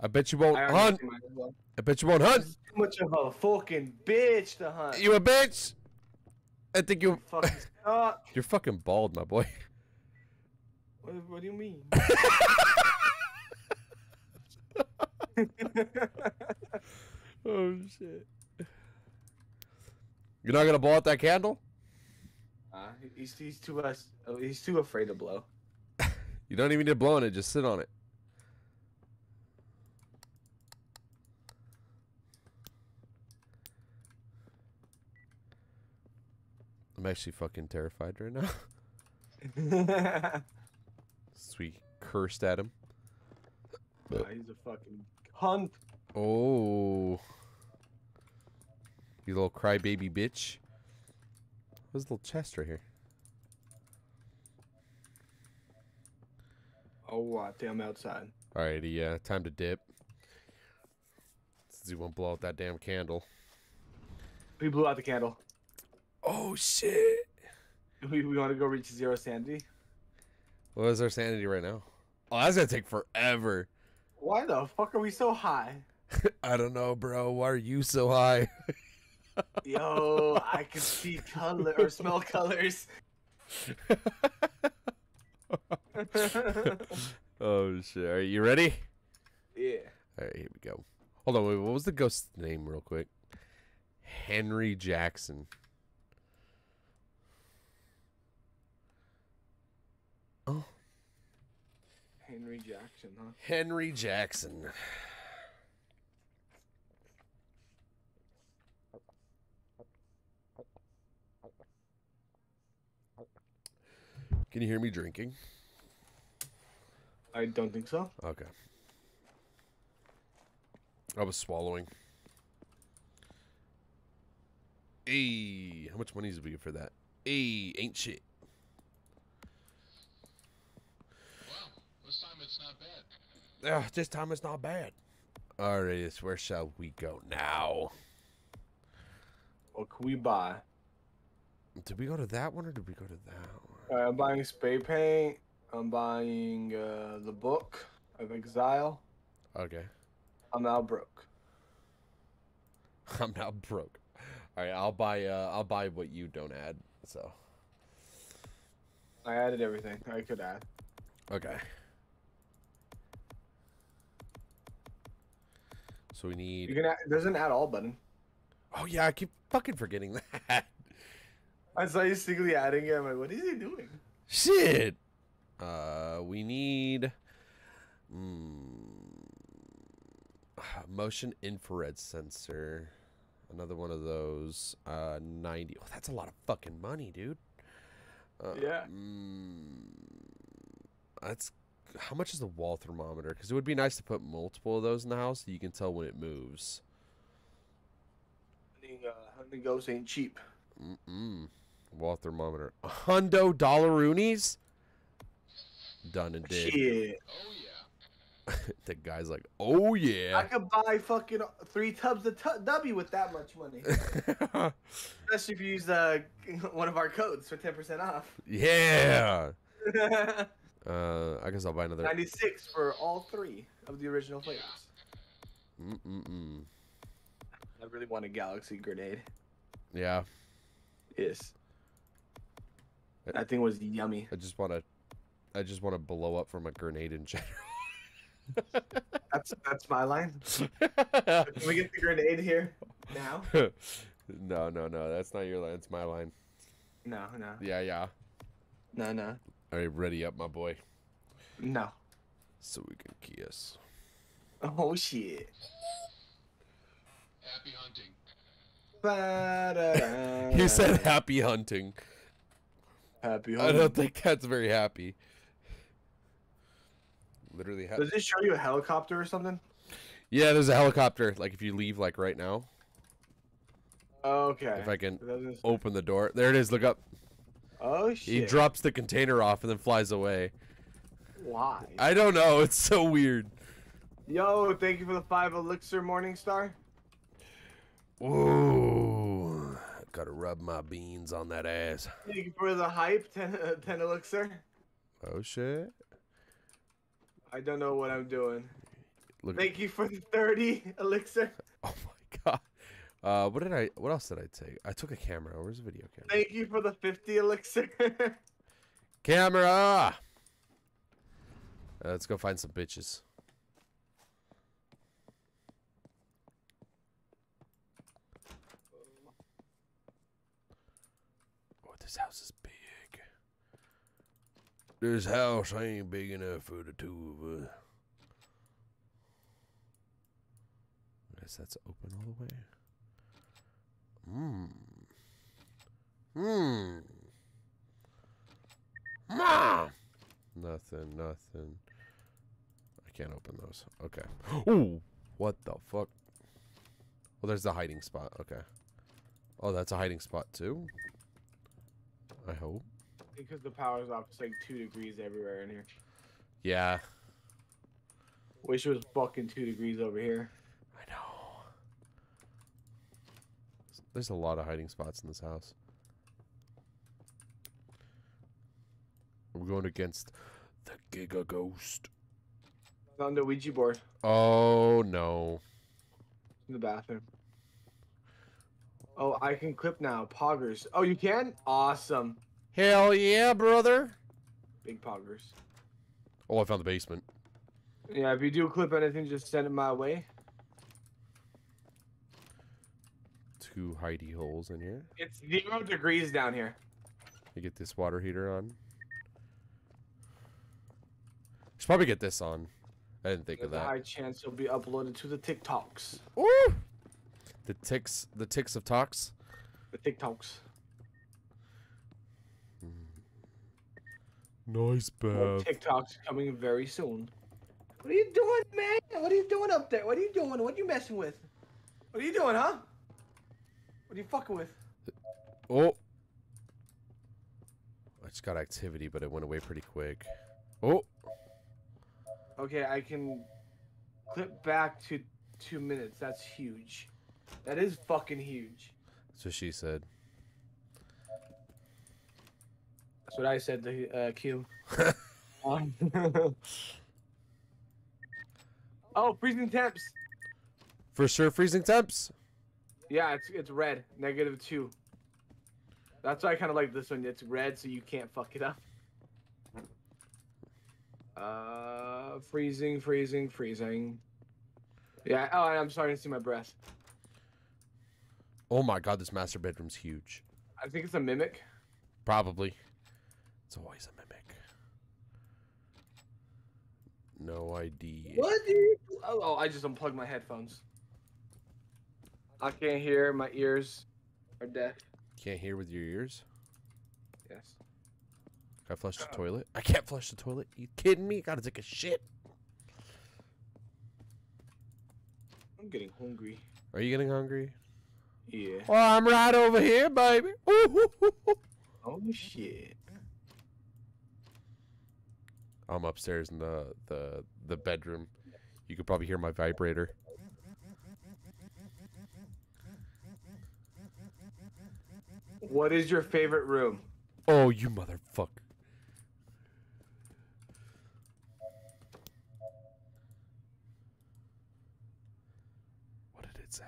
I bet you won't hunt. Well. I bet you won't hunt. It's too much of a fucking bitch to hunt. You a bitch? I think you. Fucking suck. You're fucking bald, my boy. What do you mean? Oh shit! You're not gonna blow out that candle? He's too afraid to blow. You don't even need to blow on it. Just sit on it. I'm actually fucking terrified right now. Sweet cursed at him. Nah, he's a fucking cunt. Oh, you little crybaby bitch. There's a little chest right here. Oh, damn outside. Alrighty, time to dip. Since he won't blow out that damn candle. We blew out the candle. Oh, shit. We want to go reach zero sanity. What is our sanity right now? Oh, that's going to take forever. Why the fuck are we so high? I don't know, bro. Why are you so high? Yo, I can see color or smell colors. Oh shit! Are you ready? Yeah. All right, here we go. Hold on, wait. What was the ghost's name, real quick? Henry Jackson. Oh. Henry Jackson, huh? Henry Jackson. Can you hear me drinking? I don't think so. Okay. I was swallowing. Hey, how much money is it we get for that? Hey, ain't shit. Well, this time it's not bad. This time it's not bad. All right, where shall we go now? What can we buy? Did we go to that one or did we go to that one? I'm buying spray paint. I'm buying the book of Exile. Okay. I'm now broke. I'm now broke. All right, I'll buy what you don't add. So. I added everything I could add. Okay. So we need. You can add, there's an add all button. Oh yeah, I keep fucking forgetting that. I saw you singly adding it. I'm like, what is he doing? Shit. We need motion infrared sensor. Another one of those. 90. Oh, that's a lot of fucking money, dude. Yeah. Let's How much is the wall thermometer? Because it would be nice to put multiple of those in the house so you can tell when it moves. Hunting ghosts ain't cheap. Mm-mm. Wall thermometer. Hundo dollaroonies? Done and did. Shit. Oh, yeah. The guy's like, oh, yeah. I could buy fucking 3 tubs of Dubby with that much money. Especially if you use one of our codes for 10% off. Yeah. I guess I'll buy another. 96 for all 3 of the original flavors. Mm-mm-mm. I really want a galaxy grenade. Yeah. Yes. That thing was yummy. I just want to blow up from a grenade in general. That's my line. Can we get the grenade here now? No. That's not your line. It's my line. No. Yeah. No. All right, ready up, my boy. No. So we can kiss. Oh, shit. Happy hunting. He said happy hunting. Happy hunting. I don't think that's very happy. Literally happy. Does this show you a helicopter or something? Yeah, there's a helicopter. Like, if you leave, like, right now. Okay. If I can open the door. There it is. Look up. Oh shit! He drops the container off and then flies away. Why? I don't know. It's so weird. Yo, thank you for the 5 elixir, Morningstar. Ooh, gotta rub my beans on that ass. Thank you for the hype, 10 elixir. Oh shit! I don't know what I'm doing. Look, thank you for the 30 elixir. Oh my god. What did I? What else did I take? I took a camera. Where's the video camera? Thank you for the 50 elixir. Camera. Let's go find some bitches. Oh, this house is big. This house ain't big enough for the 2 of us. I guess that's open all the way. Nothing. I can't open those. Okay. Ooh! What the fuck? Well, there's the hiding spot. Okay. Oh, that's a hiding spot too? I hope. Because the power's off. It's like 2 degrees everywhere in here. Yeah. Wish it was fucking 2 degrees over here. I know. There's a lot of hiding spots in this house. We're going against the Giga Ghost. On the Ouija board. Oh, no. In the bathroom. Oh, I can clip now. Poggers. Oh, you can? Awesome. Hell yeah, brother. Big poggers. Oh, I found the basement. Yeah, if you do clip anything, just send it my way. 2 hidey holes in here. It's 0 degrees down here. You get this water heater on. Should probably get this on. I didn't think of that. There's a high chance it'll be uploaded to the TikToks. Ooh! The ticks of talks. The TikToks. Nice bath. More TikToks coming very soon. What are you doing, man? What are you doing up there? What are you doing? What are you messing with? What are you doing, huh? What are you fucking with? Oh! I just got activity, but it went away pretty quick. Oh! Okay, I can clip back to 2 minutes. That's huge. That is fucking huge. That's what she said. That's what I said to Q. Oh, freezing temps! For sure, freezing temps! Yeah, it's red. -2. That's why I kind of like this one. It's red, so you can't fuck it up. Freezing. Yeah. Oh, I'm starting to see my breath. Oh my god, this master bedroom's huge. I think it's a mimic. Probably. It's always a mimic. No idea. What? Oh, I just unplugged my headphones. I can't hear. My ears are deaf. Can't hear with your ears? Yes. Can I flush the toilet? I can't flush the toilet. You kidding me? Gotta take a shit. I'm getting hungry. Are you getting hungry? Yeah. Oh, I'm right over here, baby. Ooh, ooh, ooh, ooh. Oh shit. I'm upstairs in the bedroom. You could probably hear my vibrator. What is your favorite room? Oh, you motherfucker. What did it say?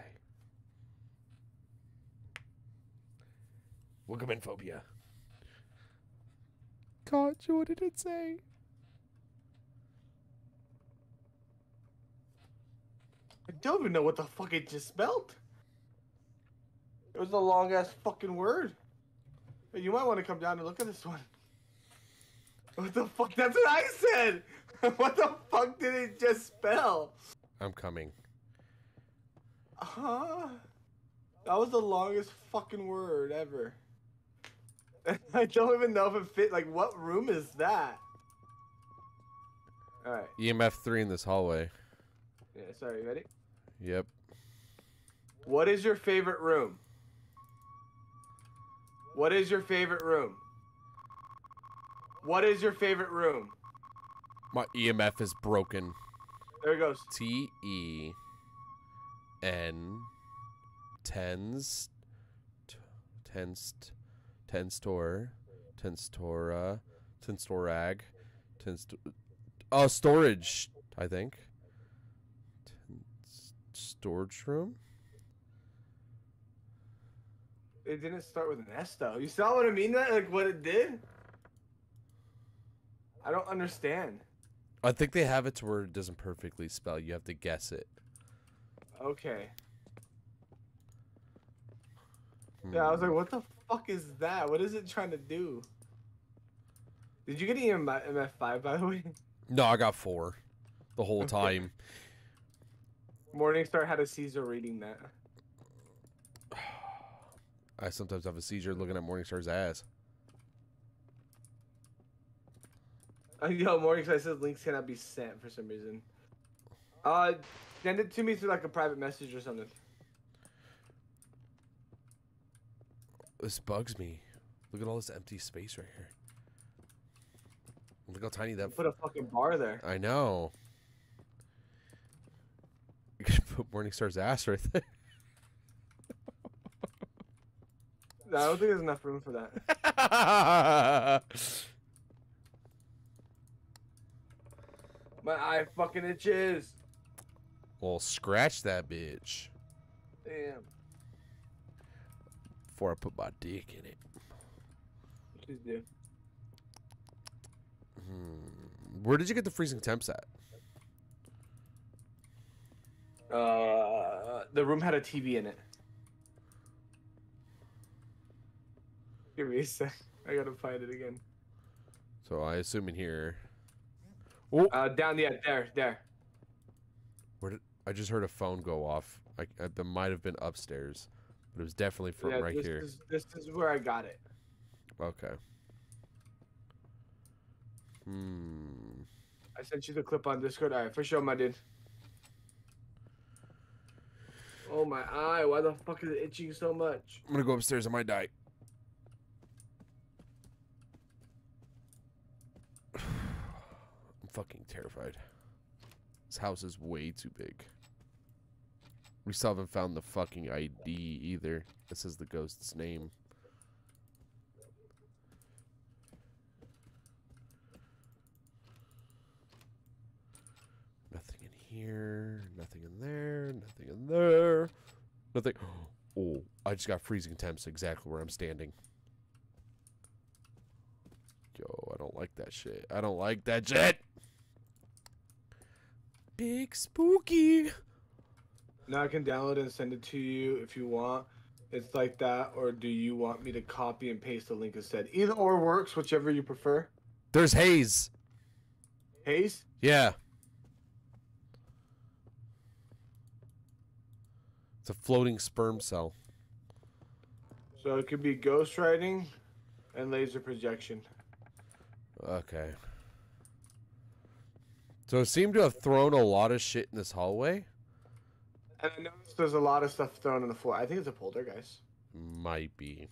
Welcome in, Phobia. God, what did it say? I don't even know what the fuck it just spelled. It was a long ass fucking word. You might want to come down and look at this one. What the fuck? That's what I said. What the fuck did it just spell? I'm coming. Huh? That was the longest fucking word ever. I don't even know if it fit. Like, what room is that? All right. EMF 3 in this hallway. Yeah. Sorry. Ready? Yep. What is your favorite room? What is your favorite room? What is your favorite room? My EMF is broken. There it goes. T-E-N. Storage, I think. Storage room? It didn't start with an S though. You saw what I mean? That like what it did? I don't understand. I think they have it to where it doesn't perfectly spell. You have to guess it. Okay. Yeah, I was like, what the fuck is that? What is it trying to do? Did you get EMF 5 by the way? No, I got 4 the whole time. Morningstar had a seizure reading that. I sometimes have a seizure looking at Morningstar's ass. Yo, Morningstar says links cannot be sent for some reason. Send it to me through like a private message or something. This bugs me. Look at all this empty space right here. Look how tiny that. You put a fucking bar there. I know. You could put Morningstar's ass right there. No, I don't think there's enough room for that. My eye fucking itches. Well, scratch that bitch. Damn. Before I put my dick in it. Please do. Where did you get the freezing temps at? The room had a TV in it. Give me a sec. I gotta find it again. So I assume in here. Oh, down the end. There. Where did I just heard a phone go off? That might have been upstairs, but it was definitely from right here. This is where I got it. Okay. I sent you the clip on Discord. All right, for sure, my dude. Oh my eye! Why the fuck is it itching so much? I'm gonna go upstairs. I might die. Fucking terrified. This house is way too big. We still haven't found the fucking ID either. This is the ghost's name. Nothing in here. Nothing in there. Nothing in there. Nothing. Oh, I just got freezing temps exactly where I'm standing. Yo, I don't like that shit. I don't like that shit. Big spooky. Now I can download and send it to you if you want. It's like that, or do you want me to copy and paste the link instead? Either or works, whichever you prefer. There's haze. Haze? Yeah. It's a floating sperm cell. So it could be ghost writing and laser projection. Okay. So it seemed to have thrown a lot of shit in this hallway. And I noticed there's a lot of stuff thrown on the floor. I think it's a poltergeist. Might be.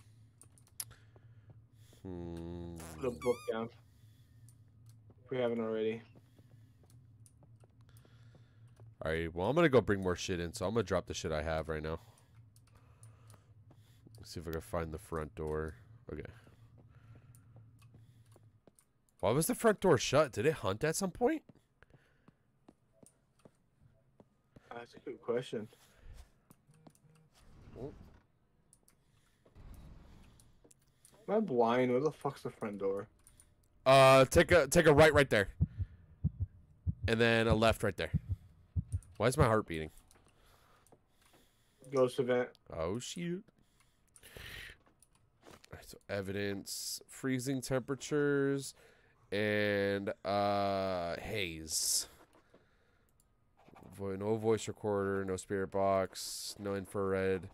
Put a book down. If we haven't already. Alright, well, I'm gonna go bring more shit in, so I'm gonna drop the shit I have right now. Let's see if I can find the front door. Okay. Why was the front door shut? Did it hunt at some point? That's a good question. Oh. Am I blind? Where the fuck's the front door? Take a right there. And then a left right there. Why is my heart beating? Ghost event. Oh shoot. Alright, so evidence, freezing temperatures, and haze. No voice recorder, no spirit box, no infrared,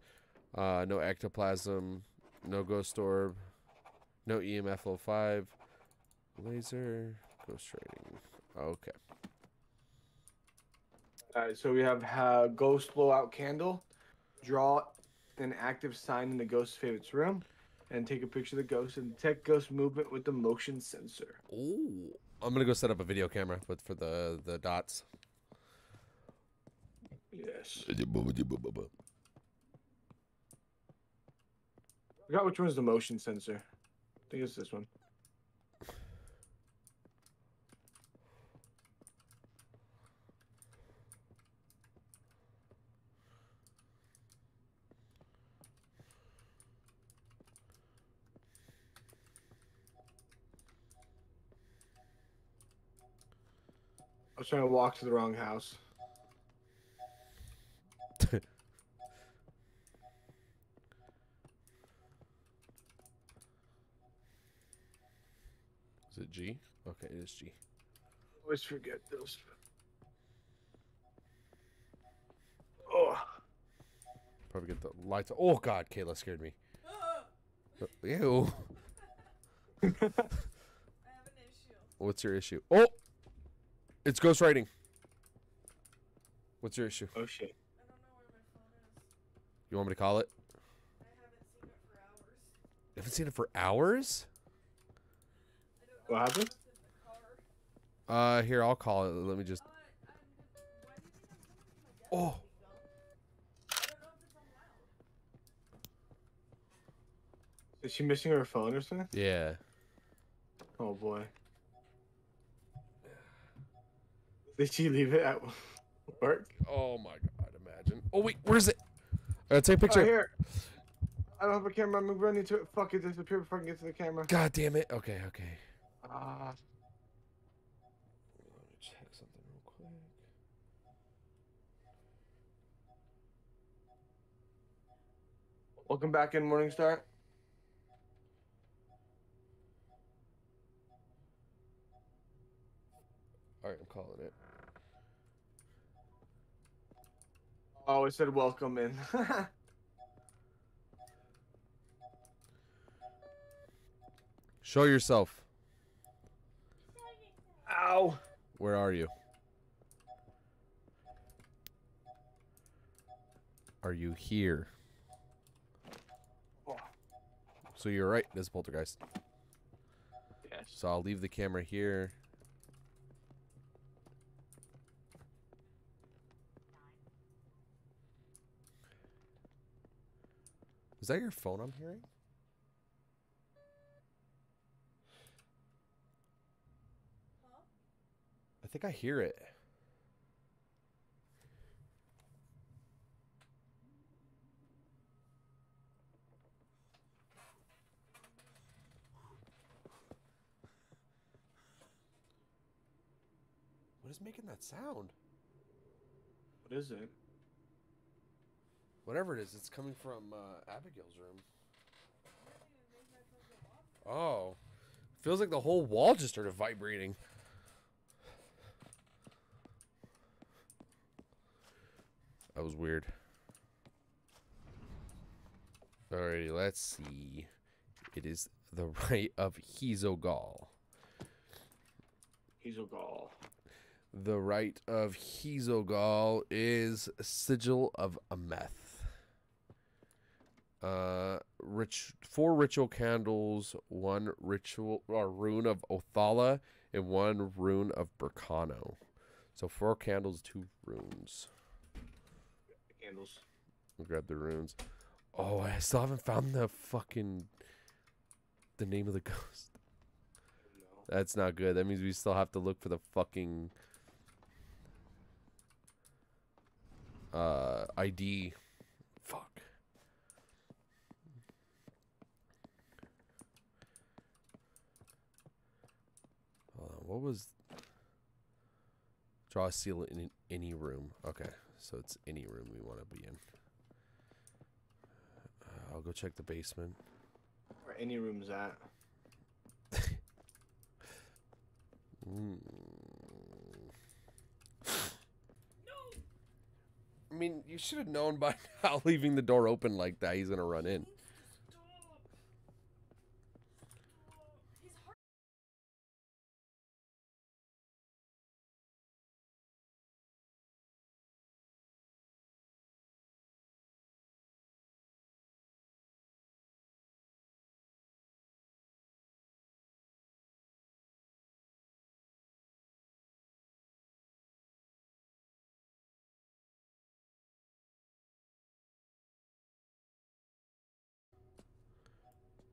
no ectoplasm, no ghost orb, no EMF 05, laser, ghost trading. Okay. Alright, so we have ghost blowout candle, draw an active sign in the ghost's favorite's room, and take a picture of the ghost and detect ghost movement with the motion sensor. Ooh. I'm gonna go set up a video camera for the dots. Yes. I forgot which one's the motion sensor. I think it's this one. I was trying to walk to the wrong house. Is it G? Okay, it is G. Always forget this. Oh. Probably get the lights. Oh God, Kayla scared me. Ew. I have an issue. What's your issue? Oh, it's ghost writing. What's your issue? Oh shit. I don't know where my phone is. You want me to call it? I haven't seen it for hours. You haven't seen it for hours? What happened? Here, I'll call it. Let me just. Oh. Is she missing her phone or something? Yeah. Oh boy. Did she leave it at work? Oh my God! Imagine. Oh wait, where's it? Take a picture. Oh, here. I don't have a camera. I'm running to it. Fuck it, disappear before I can get to the camera. God damn it. Okay. Okay. Let me check something real quick. Welcome back in, Morningstar. Alright, I'm calling it. Oh, it said welcome in. Show yourself. Ow. Where are you? Are you here? Oh. So you're right. There's a poltergeist. Yes. So I'll leave the camera here. Is that your phone I'm hearing? I think I hear it. What is making that sound? What is it? Whatever it is, it's coming from Abigail's room. Oh. Feels like the whole wall just started vibrating. That was weird. Alrighty, let's see. It is the Rite of Hizogal. Hizogal. The Rite of Hizogal is Sigil of Ameth. Four ritual candles, one ritual or rune of Othala, and one rune of Burkano. So 4 candles, 2 runes. Candles. We'll grab the runes. Oh, I still haven't found the fucking name of the ghost. No. That's not good. That means we still have to look for the fucking ID. Fuck. Hold on, what was draw a seal in any room? Okay, so it's any room we want to be in. I'll go check the basement. Where any room's at. Mm. No. I mean, you should have known by now. Leaving the door open like that, he's gonna run in.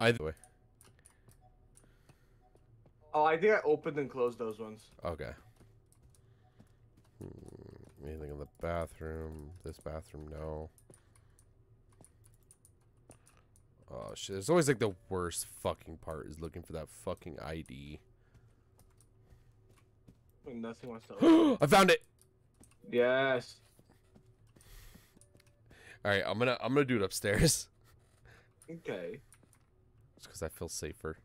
Either way. Oh, I think I opened and closed those ones. Okay. Anything in the bathroom? This bathroom, no. Oh shit! It's always like the worst fucking part is looking for that fucking ID. Nothing wants to open. I found it. Yes. All right, I'm gonna do it upstairs. Okay. Because I feel safer.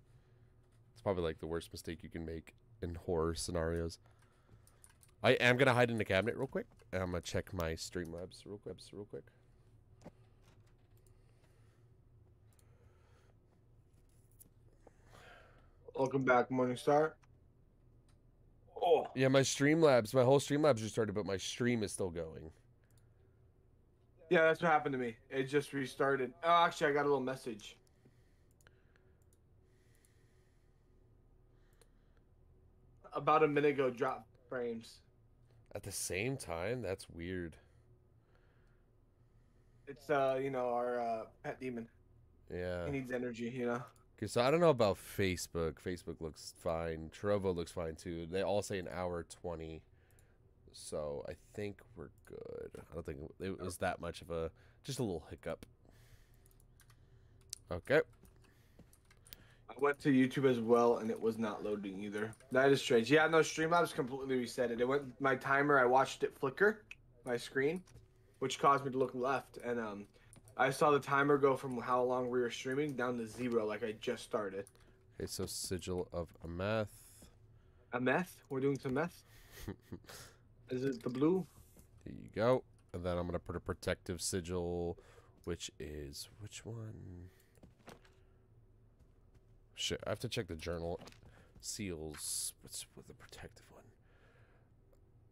It's probably like the worst mistake you can make in horror scenarios. I am gonna hide in the cabinet real quick. And I'm gonna check my Streamlabs real quick. Welcome back, Morningstar. Oh yeah, my Streamlabs, my whole Streamlabs restarted, but my stream is still going. Yeah, that's what happened to me. It just restarted. Oh, actually, I got a little message. About a minute ago, drop frames. At the same time? That's weird. It's, you know, our pet demon. Yeah. He needs energy, you know? Okay, so I don't know about Facebook. Facebook looks fine. Trovo looks fine, too. They all say an hour 20. So I think we're good. I don't think it was that much of a... Just a little hiccup. Okay. I went to YouTube as well, and it was not loading either. That is strange. Yeah, no, Streamlabs completely reset it. It went my timer. I watched it flicker, my screen, which caused me to look left, and I saw the timer go from how long we were streaming down to 0, like I just started. Okay, so Sigil of Ameth. Ameth? We're doing some meth. Is it the blue? There you go. And then I'm gonna put a protective sigil, which is which one? Shit, I have to check the journal. Seals. What's with the protective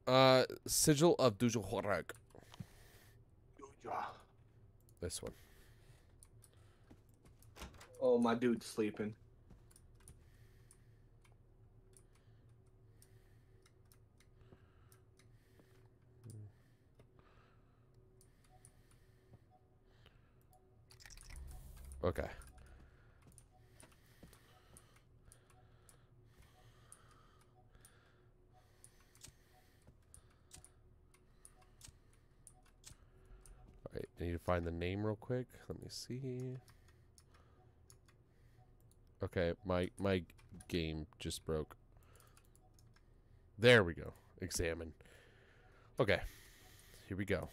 one? Sigil of Dujohorak. This one. Oh, my dude's sleeping. Okay. I need to find the name real quick. Let me see. Okay, my game just broke. There we go. Examine. Okay, here we go.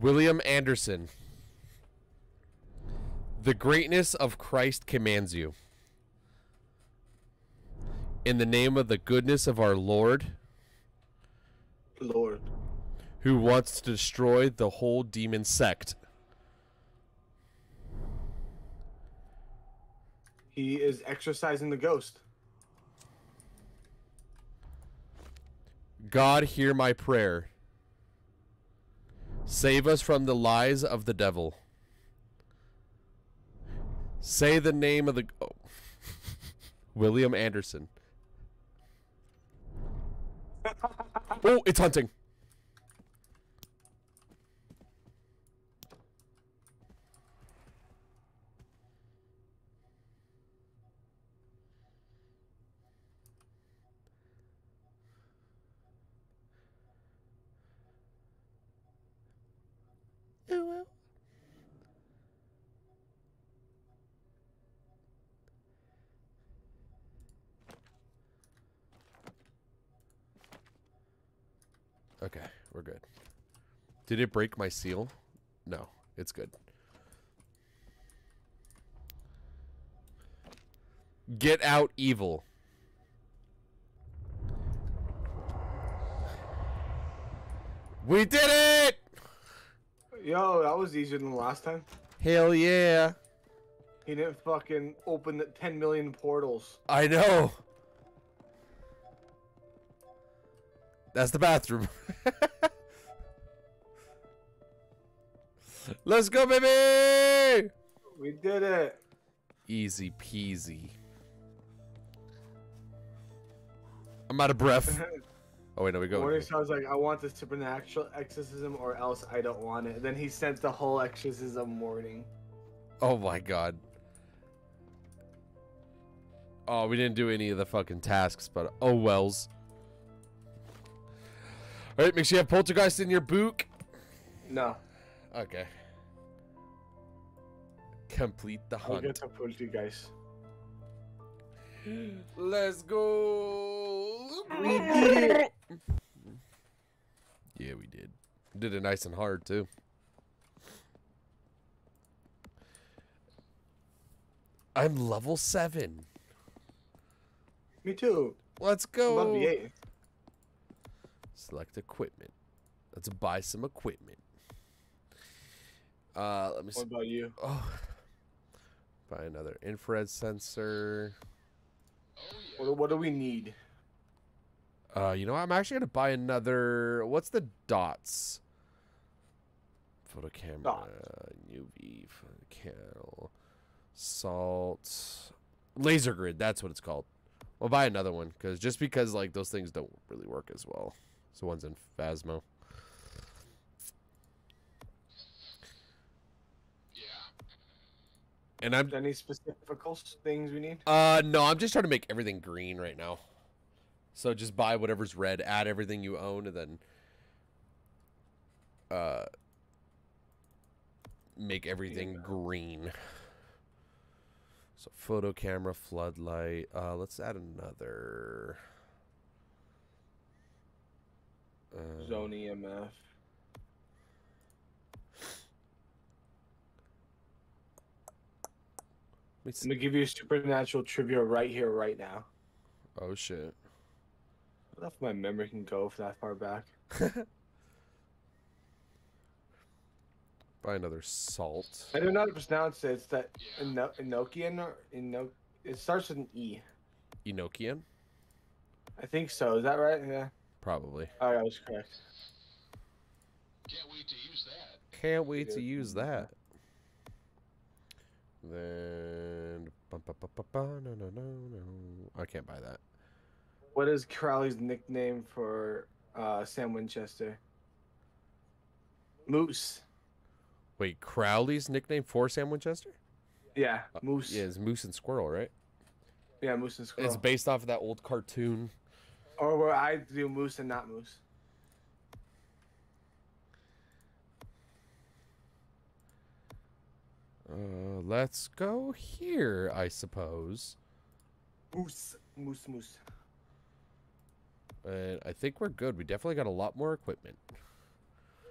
William Anderson. The greatness of Christ commands you. In the name of the goodness of our Lord. Lord. Who wants to destroy the whole demon sect? He is exorcising the ghost. God, hear my prayer. Save us from the lies of the devil. Say the name of the... Oh. William Anderson. Oh, it's hunting. Okay, we're good. Did it break my seal? No, it's good. Get out, evil. We did it! Yo, that was easier than the last time. Hell yeah. He didn't fucking open the 10 million portals. I know. That's the bathroom. Let's go, baby! We did it. Easy peasy. I'm out of breath. Oh, wait, no, we go. Morningstar was like, I want the supernatural exorcism or else I don't want it. And then he sent the whole exorcism warning. Oh, my God. Oh, we didn't do any of the fucking tasks, but oh, wells. All right, make sure you have Poltergeist in your book. No. Okay. Complete the hunt. We'll get the Poltergeist. Let's go. We did it. Yeah, we did. Did it nice and hard, too. I'm level 7. Me too. Let's go. I'm level 8. Select equipment. Let's buy some equipment. Let me see. What about you? Oh. Buy another infrared sensor. Oh, yeah. What do we need? You know, I'm actually gonna buy another. What's the dots? Photo camera, dot. UV, candle, salt, laser grid. That's what it's called. We'll buy another one because like those things don't really work as well. So one's in Phasmo. Yeah. And I'm any specific things we need? No, I'm just trying to make everything green right now. So just buy whatever's red, add everything you own, and then make everything green. So photo camera, floodlight. Let's add another. Zone EMF. I'm gonna give you a supernatural trivia right here, right now. Oh shit! I don't know if my memory can go for that far back. Buy another salt. I don't know how to pronounce it. It's that Enochian or Enoch. It starts with an E. Enochian. I think so. Is that right? Yeah. Probably. All right, I was correct. Can't wait to use that. Can't wait to use that. Then no. I can't buy that. What is Crowley's nickname for Sam Winchester? Moose. Wait, Crowley's nickname for Sam Winchester? Yeah, Moose. Yeah, it's Moose and Squirrel, right? Yeah, Moose and Squirrel. It's based off of that old cartoon. Or where I do Moose and not Moose. Let's go here, I suppose. Moose, Moose, Moose. And I think we're good. We definitely got a lot more equipment.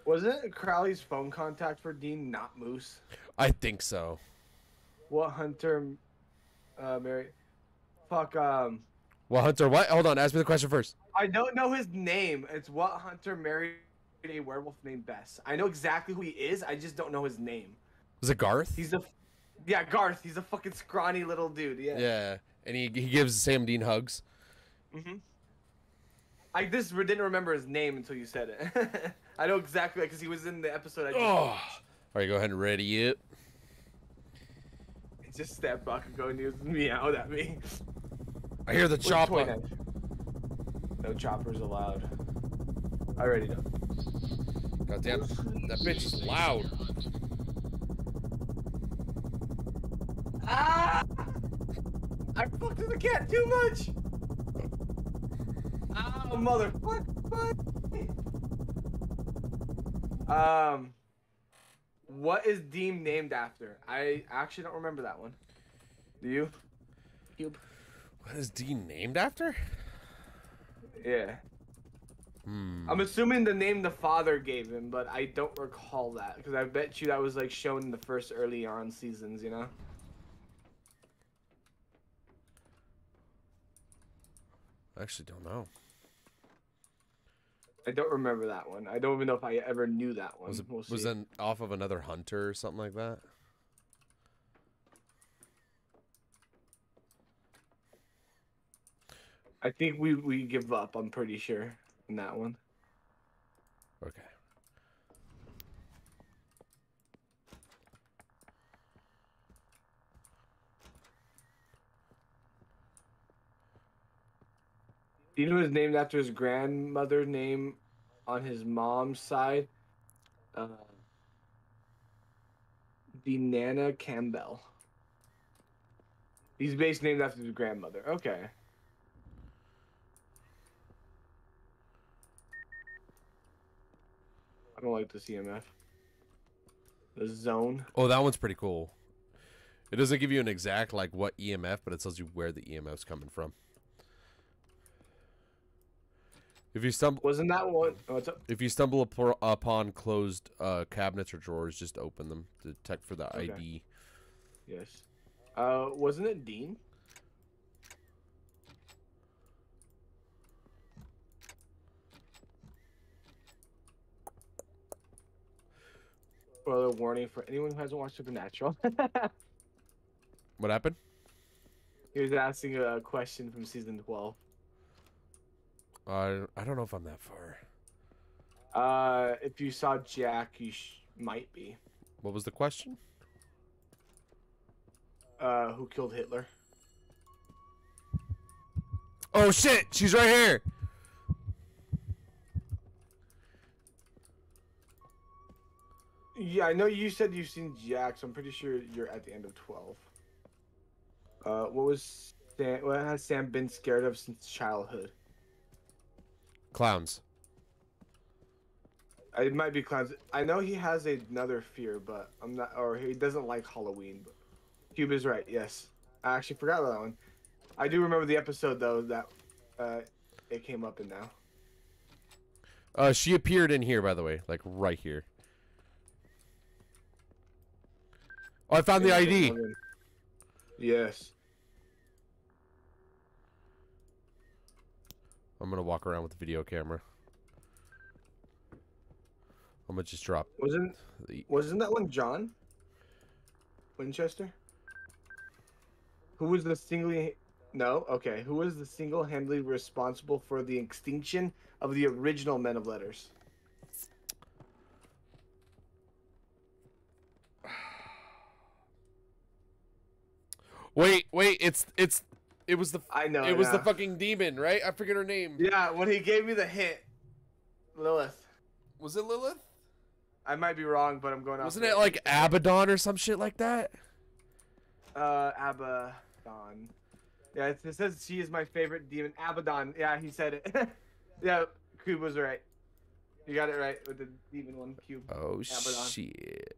Wasn't Crowley's phone contact for Dean not Moose? I think so. What hunter, Mary? Fuck, What hunter what? Hold on, ask me the question first. I don't know his name. It's what hunter married a werewolf named Bess. I know exactly who he is. I just don't know his name. Was it Garth? He's a... Yeah, Garth. He's a fucking scrawny little dude. Yeah. Yeah, and he gives Sam Dean hugs. Mm-hmm. I just didn't remember his name until you said it. I know exactly, because he was in the episode I just watched. All right, go ahead and ready it. It's just that Baco and he was meowed at me. I hear the chopper. No choppers allowed. I already know. Goddamn, that bitch is loud. Ah! I fucked with the cat too much! Ah, oh, motherfucker! What is Dean named after? I actually don't remember that one. Do you? Cube. What is Dean named after? Yeah. Hmm. I'm assuming the name the father gave him, but I don't recall that, because I bet you that was like shown in the first early on seasons, you know? I actually don't know. I don't remember that one. I don't even know if I ever knew that one. Was it, was it off of another hunter or something like that? I think we give up, I'm pretty sure, in that one. Okay. Dean was named after his grandmother's name on his mom's side. The Nana Campbell. He's basically named after his grandmother. Okay. I don't like the CMF. The zone. Oh, that one's pretty cool. It doesn't give you an exact, like, what EMF, but it tells you where the EMF's coming from. If you stumble, wasn't that one? Oh, if you stumble upon closed cabinets or drawers, just open them to detect for the ID. Yes. Wasn't it Dean? Well, a warning for anyone who hasn't watched Supernatural. What happened? He was asking a question from season 12. I don't know if I'm that far. If you saw Jack, you might be. What was the question? Who killed Hitler? Oh shit! She's right here! Yeah, I know you said you've seen Jack, so I'm pretty sure you're at the end of 12. What has Sam been scared of since childhood? Clowns. It might be clowns. I know he has another fear, but I'm not, or he doesn't like Halloween. But Cube is right. Yes, I actually forgot about that one. I do remember the episode though that it came up in now. She appeared in here, by the way, like right here. Oh, I found the ID. Yes. I'm gonna walk around with the video camera. I'm gonna just drop. Wasn't that one John Winchester? Who was the single-handedly responsible for the extinction of the original Men of Letters? Wait, It was the fucking demon, right? I forget her name. Yeah, when he gave me the hint, Lilith. Was it Lilith? I might be wrong, but I'm going off. Wasn't it like Abaddon or some shit like that? Abaddon. Yeah, it says she is my favorite demon. Abaddon. Yeah, he said it. Yeah, Cube was right. You got it right with the demon one, Cube. Oh, Abaddon. Shit.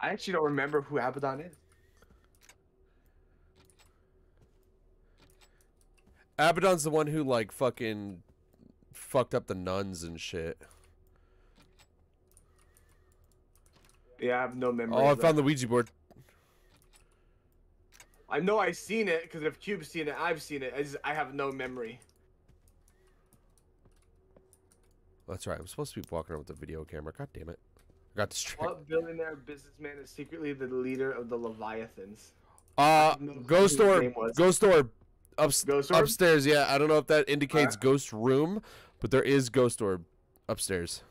I actually don't remember who Abaddon is. Abaddon's the one who, like, fucking fucked up the nuns and shit. Yeah, I have no memory. Oh, I found the Ouija board. I know I've seen it, because if Cube's seen it, I've seen it. I have no memory. That's right. I'm supposed to be walking around with the video camera. God damn it. I got distracted. What billionaire businessman is secretly the leader of the Leviathans? Ghost Orb. Upstairs, yeah. I don't know if that indicates ghost room, But there is Ghost Orb upstairs.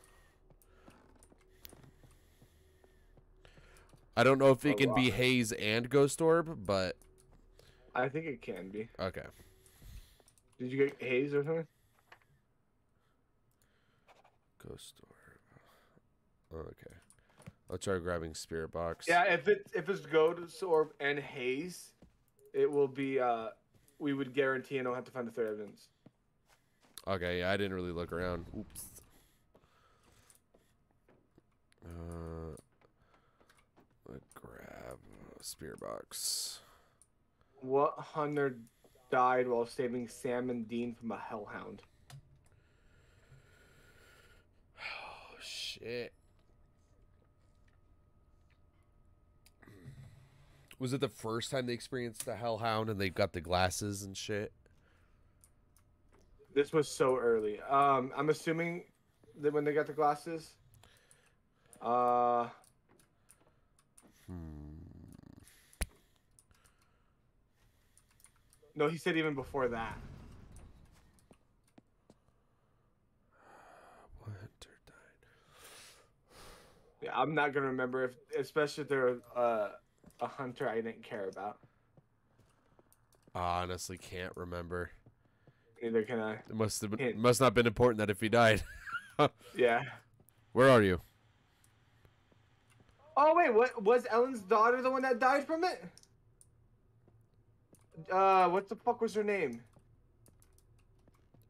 I don't know if it can be Haze and Ghost Orb, but... I think it can be. Okay. Did you get Haze or something? Ghost Orb. Okay. I'll try grabbing Spirit Box. Yeah, if it's Ghost Orb and Haze, it will be... we would guarantee, and I'll have to find the third evidence. Okay, yeah, I didn't really look around. Oops. Let's grab a Spirit Box. What hunter died while saving Sam and Dean from a hellhound? Oh, shit. Was it the first time they experienced the hellhound and they got the glasses and shit? This was so early. I'm assuming that when they got the glasses. No, he said even before that. Hunter died. Yeah, I'm not gonna remember if, especially if they're a hunter I didn't care about. I honestly can't remember. Neither can I. It must have been, must not been important that if he died. Yeah. Where are you? Oh wait, what was Ellen's daughter the one that died from it? What the fuck was her name?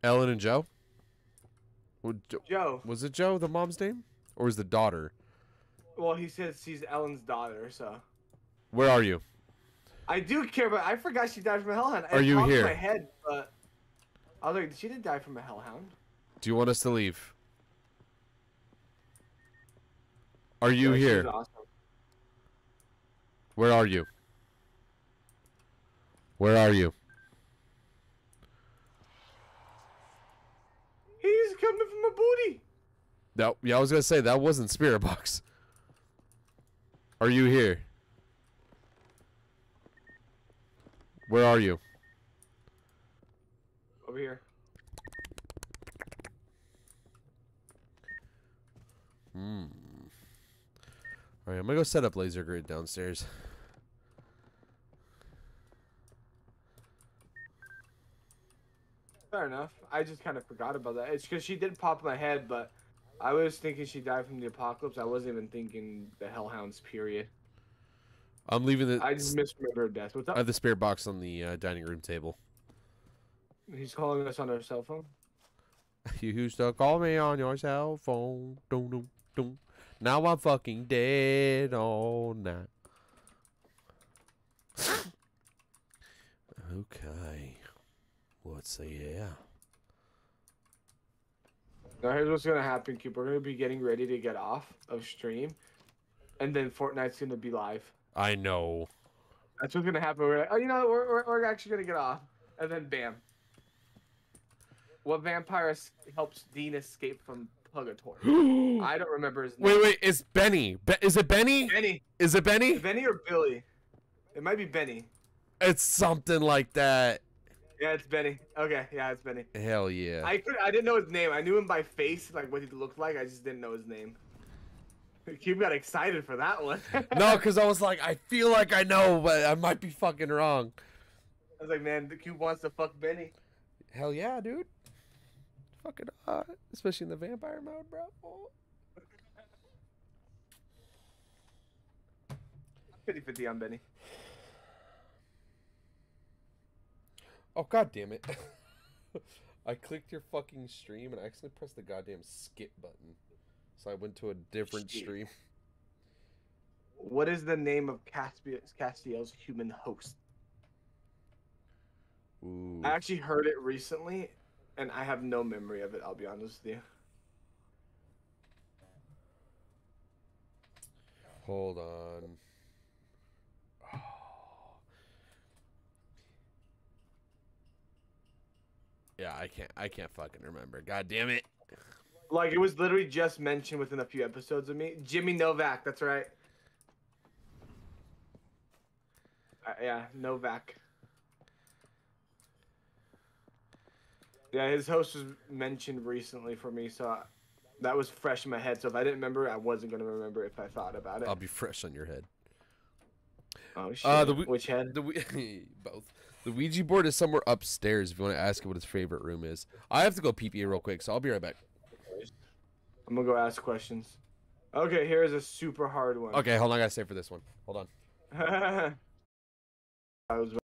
Ellen and Jo? Well, Jo. Was it Jo, the mom's name, or was the daughter? Well, he says she's Ellen's daughter, so. Where are you? I do care, but I forgot she died from a hellhound. Are you here? My head, but I was like, she didn't die from a hellhound. Do you want us to leave? Are you here? Awesome. Where are you? Where are you? He's coming from a booty. No, yeah, I was gonna say that wasn't Spirit Box. Are you here? Where are you? Over here. Alright, I'm gonna go set up laser grid downstairs. Fair enough. I just kind of forgot about that. It's because she did pop in my head, but I was thinking she died from the apocalypse. I wasn't even thinking the hellhounds, period. I'm leaving the... I just misremembered death. What's up? I have the Spirit Box on the dining room table. He's calling us on our cell phone? You used to call me on your cell phone. Dun, dun, dun. Now I'm fucking dead all night. Okay. Let's see, yeah. Now here's what's going to happen, Cube. We're going to be getting ready to get off of stream. And then Fortnite's going to be live. I know. That's what's going to happen. We're like, oh, you know, we're actually going to get off. And then bam. What vampire helps Dean escape from Purgatory? I don't remember his name. Wait, wait, it's Benny. Is it Benny? Benny. Is it Benny? Benny or Billy? It might be Benny. It's something like that. Yeah, it's Benny. Okay, yeah, it's Benny. Hell yeah. I didn't know his name. I knew him by face, like what he looked like. I just didn't know his name. Cube got excited for that one. No, because I was like, I feel like I know, but I might be fucking wrong. I was like, man, the Cube wants to fuck Benny. Hell yeah, dude. Fucking hot. Especially in the vampire mode, bro. Oh. 50-50 on Benny. Oh, god damn it. I clicked your fucking stream and I accidentally pressed the goddamn skip button. So I went to a different stream. What is the name of Castiel's human host? Ooh. I actually heard it recently and I have no memory of it, I'll be honest with you. Hold on. Yeah, I can't fucking remember. God damn it. Like, it was literally just mentioned within a few episodes of me. Jimmy Novak, that's right. Yeah, Novak. Yeah, his host was mentioned recently for me, so that was fresh in my head. So if I didn't remember, I wasn't going to remember if I thought about it. I'll be fresh on your head. Oh, shit. Which head? Both. The Ouija board is somewhere upstairs if you want to ask it what its favorite room is. I have to go pee-pee real quick, so I'll be right back. I'm going to go ask questions. Okay, here is a super hard one. Okay, hold on. I got to save for this one. Hold on. I was